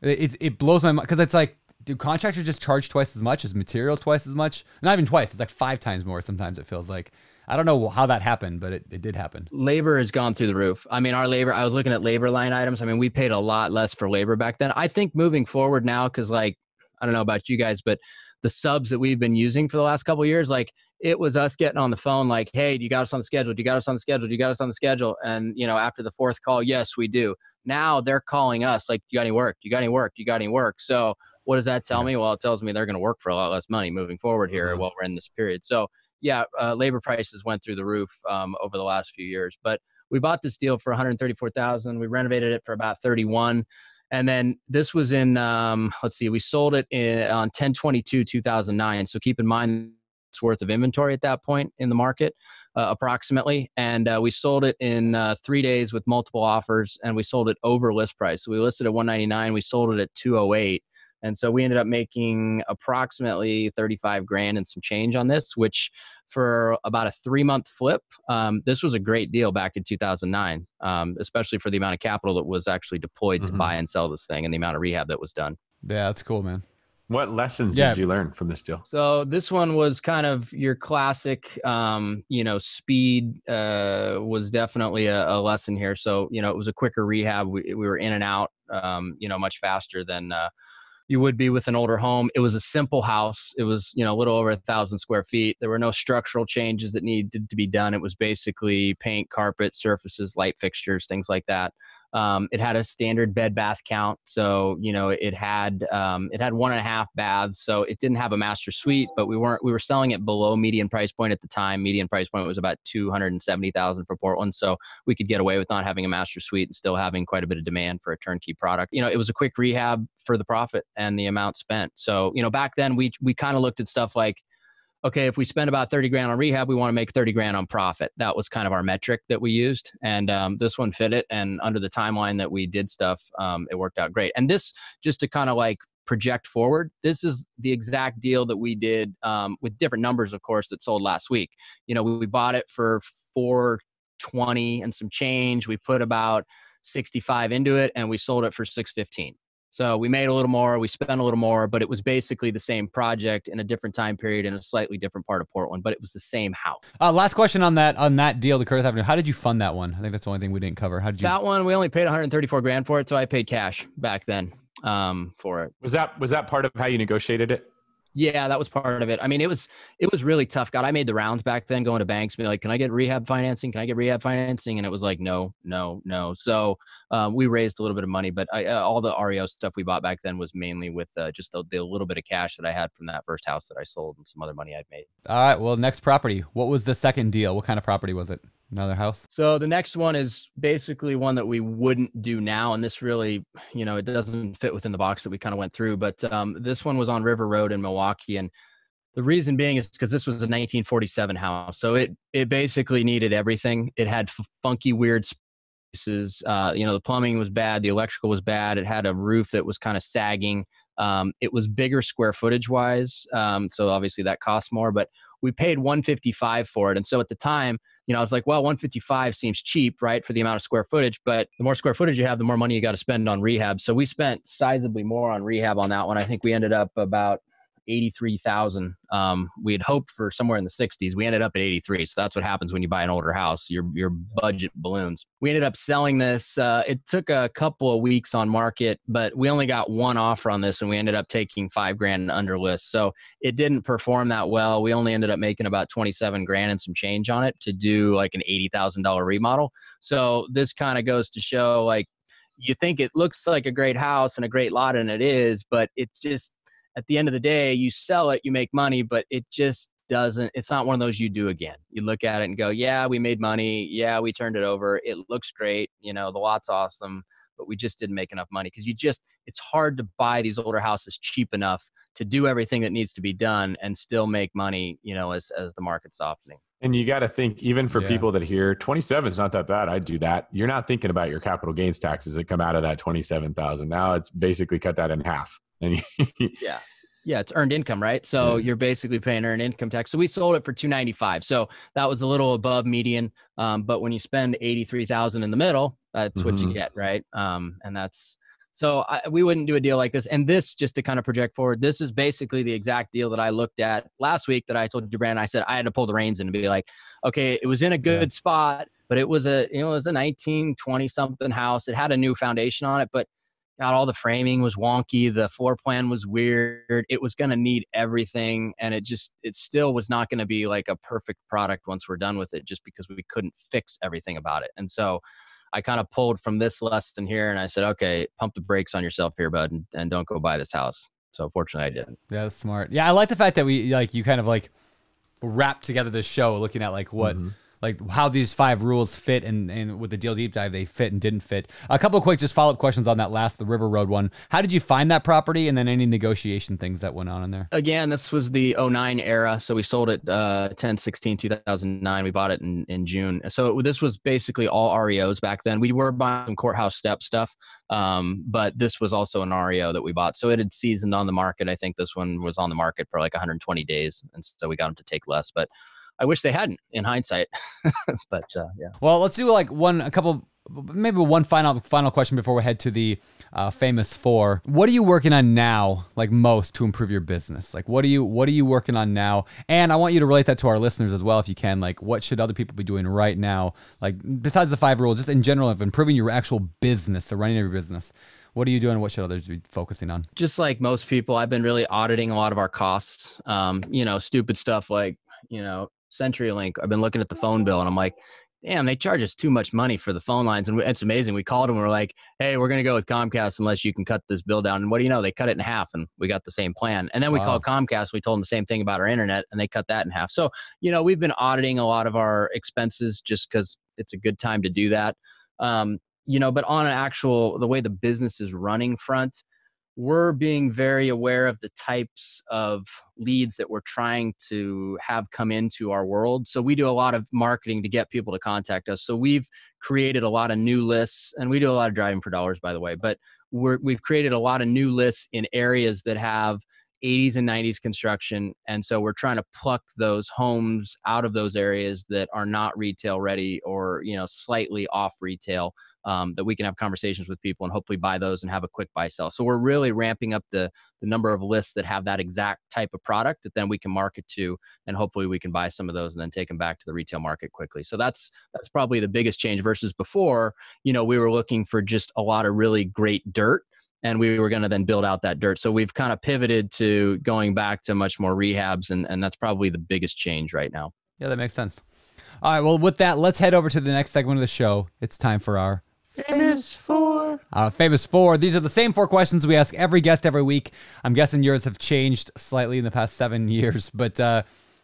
it blows my mind because it's like, do contractors just charge twice as much? Is materials twice as much? Not even twice. It's like 5 times more sometimes, it feels like. I don't know how that happened, but it did happen. Labor has gone through the roof. I mean, our labor, I was looking at labor line items. I mean, we paid a lot less for labor back then. I think moving forward now, because like, I don't know about you guys, but the subs that we've been using for the last couple of years, like it was us getting on the phone, like, hey, you got us on the schedule. You got us on the schedule. You got us on the schedule. And you know, after the fourth call, yes, we do. Now they're calling us like, you got any work? You got any work? You got any work? So what does that tell me? Well, it tells me they're going to work for a lot less money moving forward here while we're in this period. So yeah, labor prices went through the roof over the last few years. But we bought this deal for $134,000. We renovated it for about $31,000, and then this was in let's see, we sold it on 10/22/2009. So keep in mind it's worth of inventory at that point in the market, approximately. And we sold it in 3 days with multiple offers, and we sold it over list price. So we listed at $199,000. We sold it at $208,000. And so we ended up making approximately 35 grand and some change on this, which for about a 3-month flip, this was a great deal back in 2009, especially for the amount of capital that was actually deployed to buy and sell this thing and the amount of rehab that was done. Yeah, that's cool, man. What lessons did you learn from this deal? So this one was kind of your classic, you know, speed was definitely a lesson here. So, you know, it was a quicker rehab. We were in and out, you know, much faster than... you would be with an older home. It was a simple house. It was, you know, a little over 1,000 square feet. There were no structural changes that needed to be done. It was basically paint, carpet, surfaces, light fixtures, things like that. It had a standard bed bath count. So, you know, it had 1.5 baths. So it didn't have a master suite, but we were selling it below median price point at the time. Median price point was about $270,000 for Portland. So we could get away with not having a master suite and still having quite a bit of demand for a turnkey product. You know, it was a quick rehab for the profit and the amount spent. So, you know, back then we kind of looked at stuff like, okay, if we spend about 30 grand on rehab, we want to make 30 grand on profit. That was kind of our metric that we used. And this one fit it. And under the timeline that we did stuff, it worked out great. And this, just to kind of like project forward, this is the exact deal that we did with different numbers, of course, that sold last week. You know, we bought it for $420,000 and some change. We put about $65,000 into it and we sold it for $615,000. So we made a little more, we spent a little more, but it was basically the same project in a different time period in a slightly different part of Portland, but it was the same house. Last question on that deal, the Curtis Avenue. How did you fund that one? I think that's the only thing we didn't cover. How did you? That one, we only paid 134 grand for it. So I paid cash back then for it. Was that part of how you negotiated it? Yeah, that was part of it. I mean, it was really tough. God, I made the rounds back then going to banks, being like, can I get rehab financing? Can I get rehab financing? And it was like, no, no, no. So we raised a little bit of money, but all the REO stuff we bought back then was mainly with just the little bit of cash that I had from that first house that I sold and some other money I'd made. All right, well, next property. What was the second deal? What kind of property was it? Another house? So the next one is basically one that we wouldn't do now. And this really, you know, it doesn't fit within the box that we kind of went through, but this one was on River Road in Milwaukee. And the reason being is because this was a 1947 house. So it basically needed everything. It had funky, weird places. The plumbing was bad. The electrical was bad. It had a roof that was kind of sagging. It was bigger square footage wise. So obviously that costs more, but we paid $155 for it. And so at the time, I was like, well, $155 seems cheap, right? For the amount of square footage, but the more square footage you have, the more money you got to spend on rehab. So we spent sizably more on rehab on that one. I think we ended up about 83,000. We had hoped for somewhere in the 60s. We ended up at 83. So that's what happens when you buy an older house, your budget balloons. We ended up selling this. It took a couple of weeks on market, but we only got one offer on this and we ended up taking $5,000 under list. So it didn't perform that well. We only ended up making about $27,000 and some change on it to do like an $80,000 remodel. So this kind of goes to show, like, you think it looks like a great house and a great lot, and it is, but it just, at the end of the day, you sell it, you make money, but it just doesn't, it's not one of those you do again. You look at it and go, yeah, we made money. Yeah, we turned it over. It looks great. The lot's awesome, but we just didn't make enough money because it's hard to buy these older houses cheap enough to do everything that needs to be done and still make money, as the market's softening. And you got to think, even for people that hear 27 is not that bad, I'd do that. You're not thinking about your capital gains taxes that come out of that 27,000. Now it's basically cut that in half. Yeah, it's earned income, right? So you're basically paying earned income tax. So we sold it for $295. So that was a little above median. But when you spend $83,000 in the middle, that's what you get, right? And that's, we wouldn't do a deal like this. And this, just to kind of project forward, this is basically the exact deal that I looked at last week that I told Brandon. I said I had to pull the reins in and be like, okay, it was in a good spot, but it was a, it was a 1920 something house. It had a new foundation on it, but God, all the framing was wonky. The floor plan was weird. It was going to need everything. And it still was not going to be like a perfect product once we're done with it, just because we couldn't fix everything about it. And so I kind of pulled from this lesson here and I said, okay, pump the brakes on yourself here, bud, and don't go buy this house. So fortunately I didn't. Yeah, that's smart. Yeah. I like the fact that we you kind of wrapped together this show looking at what, how these five rules fit and with the deal deep dive, they fit and didn't fit. A couple of quick just follow-up questions on that last, the River Road one. How did you find that property and then any negotiation things that went on in there? Again, this was the 09 era. So we sold it 10/16/2009. We bought it in June. So this was basically all REOs back then. We were buying some courthouse step stuff, but this was also an REO that we bought. So it had seasoned on the market. I think this one was on the market for like 120 days. And so we got them to take less, but I wish they hadn't in hindsight, but yeah. Well, let's do maybe one final question before we head to the famous four. What are you working on now, most to improve your business? What are you working on now? And I want you to relate that to our listeners as well, if you can, what should other people be doing right now? Besides the five rules, just in general of improving your actual business, so running your business. What are you doing? What should others be focusing on? Just like most people, I've been really auditing a lot of our costs, stupid stuff CenturyLink. I've been looking at the phone bill and I'm like, damn, they charge us too much money for the phone lines. And it's amazing. We called them. We're like, hey, we're going to go with Comcast unless you can cut this bill down. And what do you know? They cut it in half and we got the same plan. And then we called Comcast. We told them the same thing about our internet and they cut that in half. So, we've been auditing a lot of our expenses just because it's a good time to do that. But on an actual, the way the business is running front, we're being very aware of the types of leads that we're trying to have come into our world. So we do a lot of marketing to get people to contact us. So we've created a lot of new lists, and we do a lot of driving for dollars, by the way, but we've created a lot of new lists in areas that have 80s and 90s construction. And so we're trying to pluck those homes out of those areas that are not retail ready or, slightly off retail. That we can have conversations with people and hopefully buy those and have a quick buy sell. So we're really ramping up the number of lists that have that exact type of product that then we can market to, and hopefully we can buy some of those and then take them back to the retail market quickly. So that's probably the biggest change versus before, we were looking for just a lot of really great dirt and we were going to then build out that dirt. So we've kind of pivoted to going back to much more rehabs, and that's probably the biggest change right now. Yeah, that makes sense. All right. Well, with that, let's head over to the next segment of the show. It's time for our Famous Four. Famous Four. These are the same four questions we ask every guest every week. I'm guessing yours have changed slightly in the past 7 years, but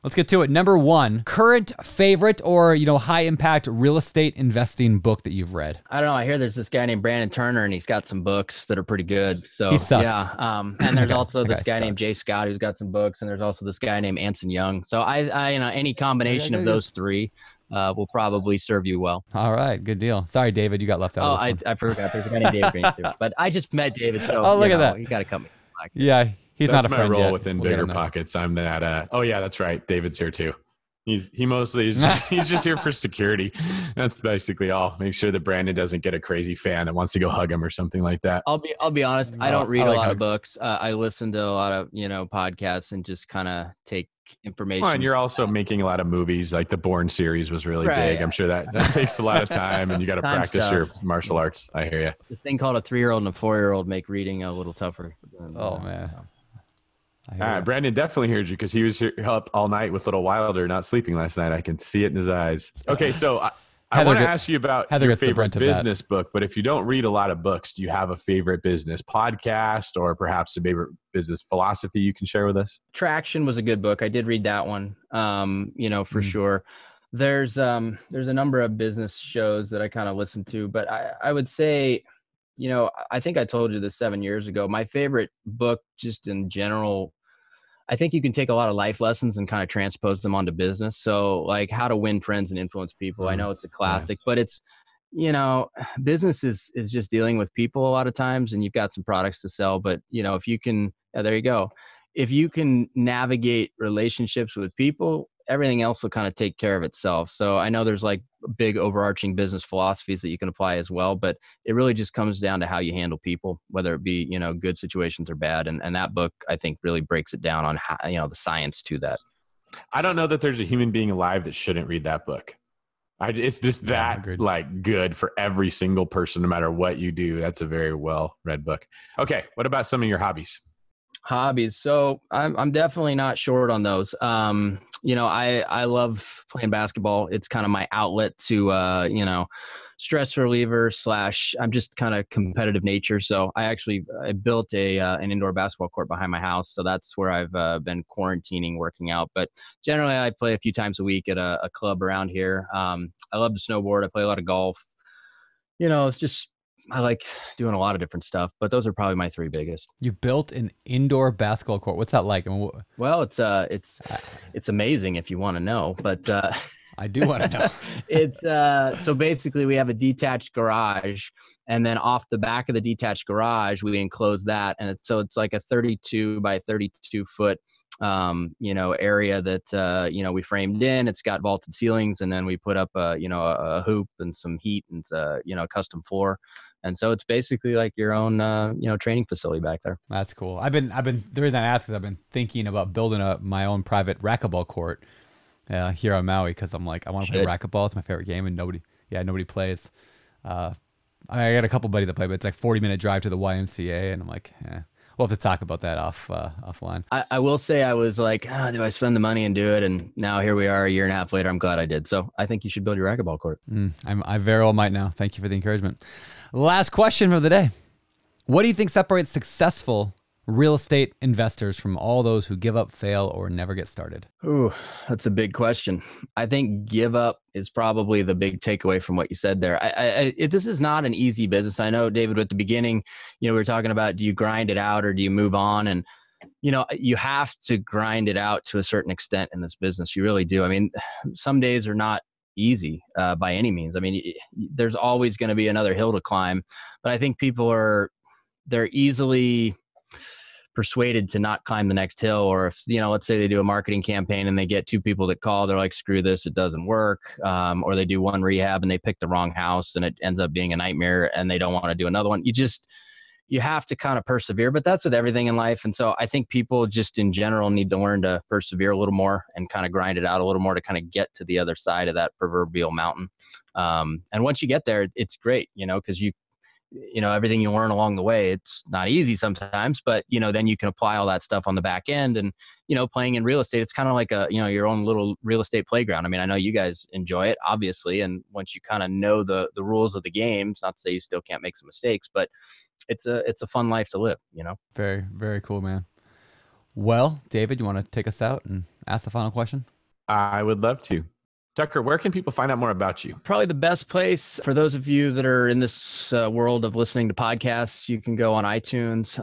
Let's get to it. Number one, current favorite or, you know, high impact real estate investing book that you've read. I don't know. I hear there's this guy named Brandon Turner and he's got some books that are pretty good. So he sucks. Yeah. And there's also this guy named Jay Scott who's got some books, and there's also this guy named Anson Young. So I you know, any combination of those three will probably serve you well. All right, good deal. Sorry, David, you got left out. Oh, I forgot. There's a guy named David Greene too, but I just met David. So you got to cut me slack. Yeah. He's that's not a friend my role yet. Within we'll BiggerPockets. I'm that. Oh yeah, that's right. David's here too. He's just here for security. That's basically all. Make sure that Brandon doesn't get a crazy fan that wants to go hug him or something like that. I'll be honest. I don't read a lot of books. I listen to a lot of podcasts and just kind of take information. Oh, and you're also making a lot of movies. Like the Bourne series was really big. Yeah. I'm sure that takes a lot of time, and you got to practice your martial arts. I hear you. This thing called a 3-year-old and a 4-year-old make reading a little tougher. Oh man. All right, Brandon definitely heard you because he was here up all night with little Wilder not sleeping last night. I can see it in his eyes. Okay, so I want to ask you about your favorite business book, but if you don't read a lot of books, do you have a favorite business podcast or perhaps a favorite business philosophy you can share with us? Traction was a good book. I did read that one, for sure. There's a number of business shows that I kind of listen to, but I would say... I think I told you this 7 years ago, my favorite book just in general, I think you can take a lot of life lessons and kind of transpose them onto business. So like How to Win Friends and Influence People. I know it's a classic, but it's, business is just dealing with people a lot of times, and you've got some products to sell, but if you can, there you go. If you can navigate relationships with people, everything else will kind of take care of itself. So I know there's like big overarching business philosophies that you can apply as well, but it really just comes down to how you handle people, whether it be, good situations or bad. And that book, I think, really breaks it down on how, the science to that. I don't know that there's a human being alive that shouldn't read that book. It's just good for every single person, no matter what you do. That's a very well read book. Okay. What about some of your hobbies? So I'm definitely not short on those. I love playing basketball. It's kind of my outlet to, stress reliever / I'm just kind of competitive nature. So I built an indoor basketball court behind my house. So that's where I've been quarantining, working out. But generally I play a few times a week at a club around here. I love to snowboard. I play a lot of golf. It's just, I like doing a lot of different stuff, but those are probably my three biggest. You built an indoor basketball court. What's that like? I mean, well, it's amazing if you want to know, but I do want to know. It's so basically we have a detached garage, and then off the back of the detached garage we enclose that, and it's like a 32 by 32 foot area that we framed in. It's got vaulted ceilings, and then we put up a hoop and some heat and a custom floor. And so it's basically like your own training facility back there. That's cool. I've been the reason I ask is I've been thinking about building my own private racquetball court here on Maui, because I'm like, I want to play racquetball. It's my favorite game, and nobody plays. I got a couple buddies that play, but it's like 40-minute drive to the YMCA, and I'm like, eh. We'll have to talk about that offline. I will say I was like, do I spend the money and do it? And now here we are a year and a half later. I'm glad I did. So I think you should build your racquetball court. I very well might now. Thank you for the encouragement. Last question for the day. What do you think separates successful real estate investors from all those who give up, fail, or never get started? Ooh, that's a big question. I think give up is probably the big takeaway from what you said there. This is not an easy business. I know, David, at the beginning, we were talking about, do you grind it out or do you move on? And, you have to grind it out to a certain extent in this business. You really do. I mean, some days are not easy by any means. I mean, there's always going to be another hill to climb, but I think people they're easily persuaded to not climb the next hill. Or if, let's say they do a marketing campaign and they get 2 people that call, they're like, screw this, it doesn't work. Or they do one rehab and they pick the wrong house and it ends up being a nightmare and they don't want to do another one. You have to kind of persevere, but that's with everything in life. And so I think people just in general need to learn to persevere a little more and kind of grind it out a little more to kind of get to the other side of that proverbial mountain. And once you get there, it's great, because everything you learn along the way, it's not easy sometimes, but then you can apply all that stuff on the back end. And playing in real estate, it's kind of like a your own little real estate playground. I mean, I know you guys enjoy it, obviously, and once you kind of know the rules of the game, it's not to say you still can't make some mistakes, but it's a fun life to live. Very, very cool, man. Well, David, you want to take us out and ask the final question? I would love to. Tucker, where can people find out more about you? Probably the best place for those of you that are in this world of listening to podcasts, you can go on iTunes.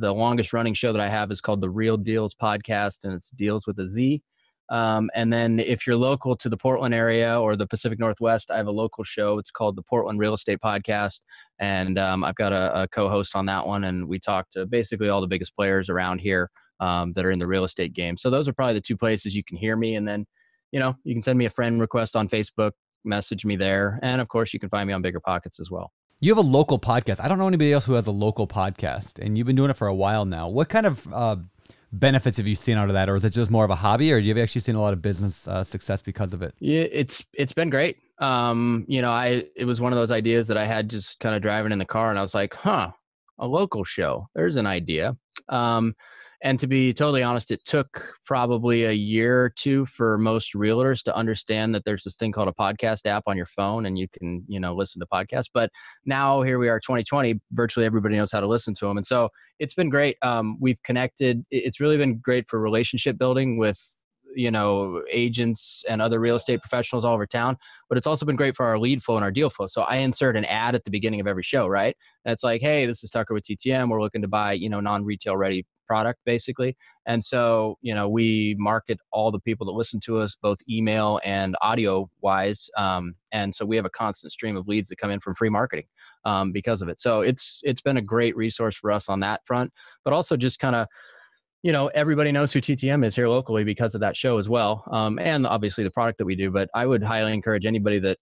The longest running show that I have is called The Real Deals Podcast, and it's Deals with a Z. And then if you're local to the Portland area or the Pacific Northwest, I have a local show. It's called The Portland Real Estate Podcast. And I've got a co-host on that one. And we talk to basically all the biggest players around here that are in the real estate game. So those are probably the two places you can hear me. And then you can send me a friend request on Facebook, message me there. And of course, you can find me on BiggerPockets as well. You have a local podcast. I don't know anybody else who has a local podcast, and you've been doing it for a while now. What kind of benefits have you seen out of that? Or is it just more of a hobby, or do you have actually seen a lot of business success because of it? Yeah, it's been great. It was one of those ideas that I had just kind of driving in the car, and I was like, a local show. There's an idea. And to be totally honest, it took probably a year or two for most realtors to understand that there's this thing called a podcast app on your phone, and you can, listen to podcasts. But now here we are, 2020, virtually everybody knows how to listen to them. And so it's been great. We've connected. It's really been great for relationship building with, agents and other real estate professionals all over town, but it's also been great for our lead flow and our deal flow. So I insert an ad at the beginning of every show, right? And it's like, hey, this is Tucker with TTM. We're looking to buy, non-retail ready product basically. And so, we market all the people that listen to us, both email and audio wise. And so we have a constant stream of leads that come in from free marketing because of it. So it's been a great resource for us on that front, but also just kind of, everybody knows who TTM is here locally because of that show as well. And obviously the product that we do, but I would highly encourage anybody that,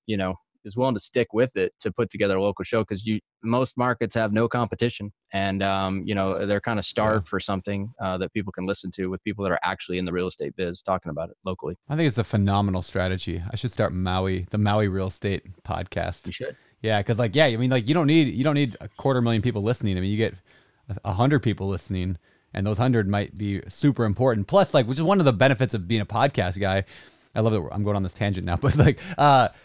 is willing to stick with it to put together a local show, because most markets have no competition, and, they're kind of starved for something that people can listen to, with people that are actually in the real estate biz talking about it locally. I think it's a phenomenal strategy. I should start the Maui Real Estate Podcast. You should. Yeah. Cause you don't need 250,000 people listening. I mean, you get 100 people listening, and those 100 might be super important. Plus, which is one of the benefits of being a podcast guy. I love that I'm going on this tangent now, but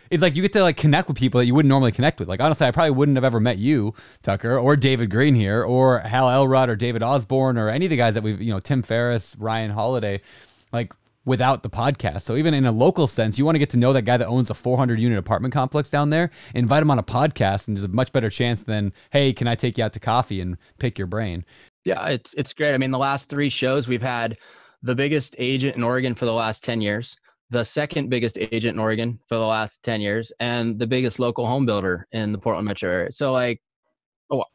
it's you get to connect with people that you wouldn't normally connect with. Honestly, I probably wouldn't have ever met you, Tucker, or David Greene here, or Hal Elrod, or David Osborne, or any of the guys that we've, Tim Ferriss, Ryan Holiday, without the podcast. So even in a local sense, you want to get to know that guy that owns a 400-unit apartment complex down there, invite him on a podcast, and there's a much better chance than, hey, can I take you out to coffee and pick your brain? Yeah, it's great. I mean, the last 3 shows, we've had the biggest agent in Oregon for the last 10 years, the second biggest agent in Oregon for the last 10 years, and the biggest local home builder in the Portland metro area. So when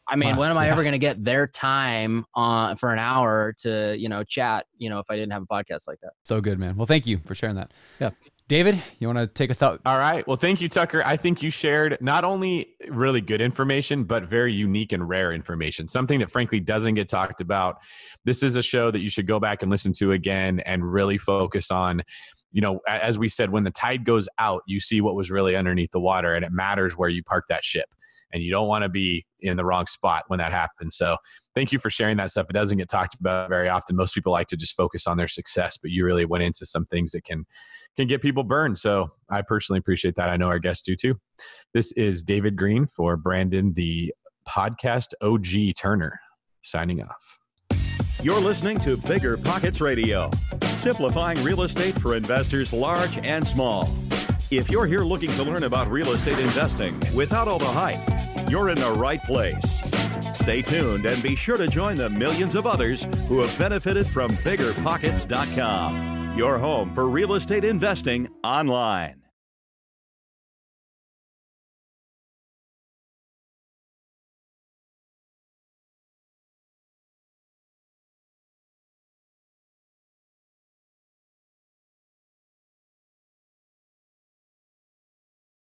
am I ever going to get their time on for an hour to, chat, if I didn't have a podcast like that? So good, man. Well, thank you for sharing that. Yeah. David, you want to take us out? All right. Well, thank you, Tucker. I think you shared not only really good information, but very unique and rare information, something that frankly doesn't get talked about. This is a show that you should go back and listen to again and really focus on. As we said, when the tide goes out, you see what was really underneath the water, and it matters where you park that ship. And you don't want to be in the wrong spot when that happens. So thank you for sharing that stuff. It doesn't get talked about very often. Most people like to just focus on their success, but you really went into some things that can get people burned. So I personally appreciate that. I know our guests do too. This is David Greene for Brandon, the podcast OG Turner, signing off. You're listening to Bigger Pockets Radio, simplifying real estate for investors large and small. If you're here looking to learn about real estate investing without all the hype, you're in the right place. Stay tuned and be sure to join the millions of others who have benefited from BiggerPockets.com, your home for real estate investing online.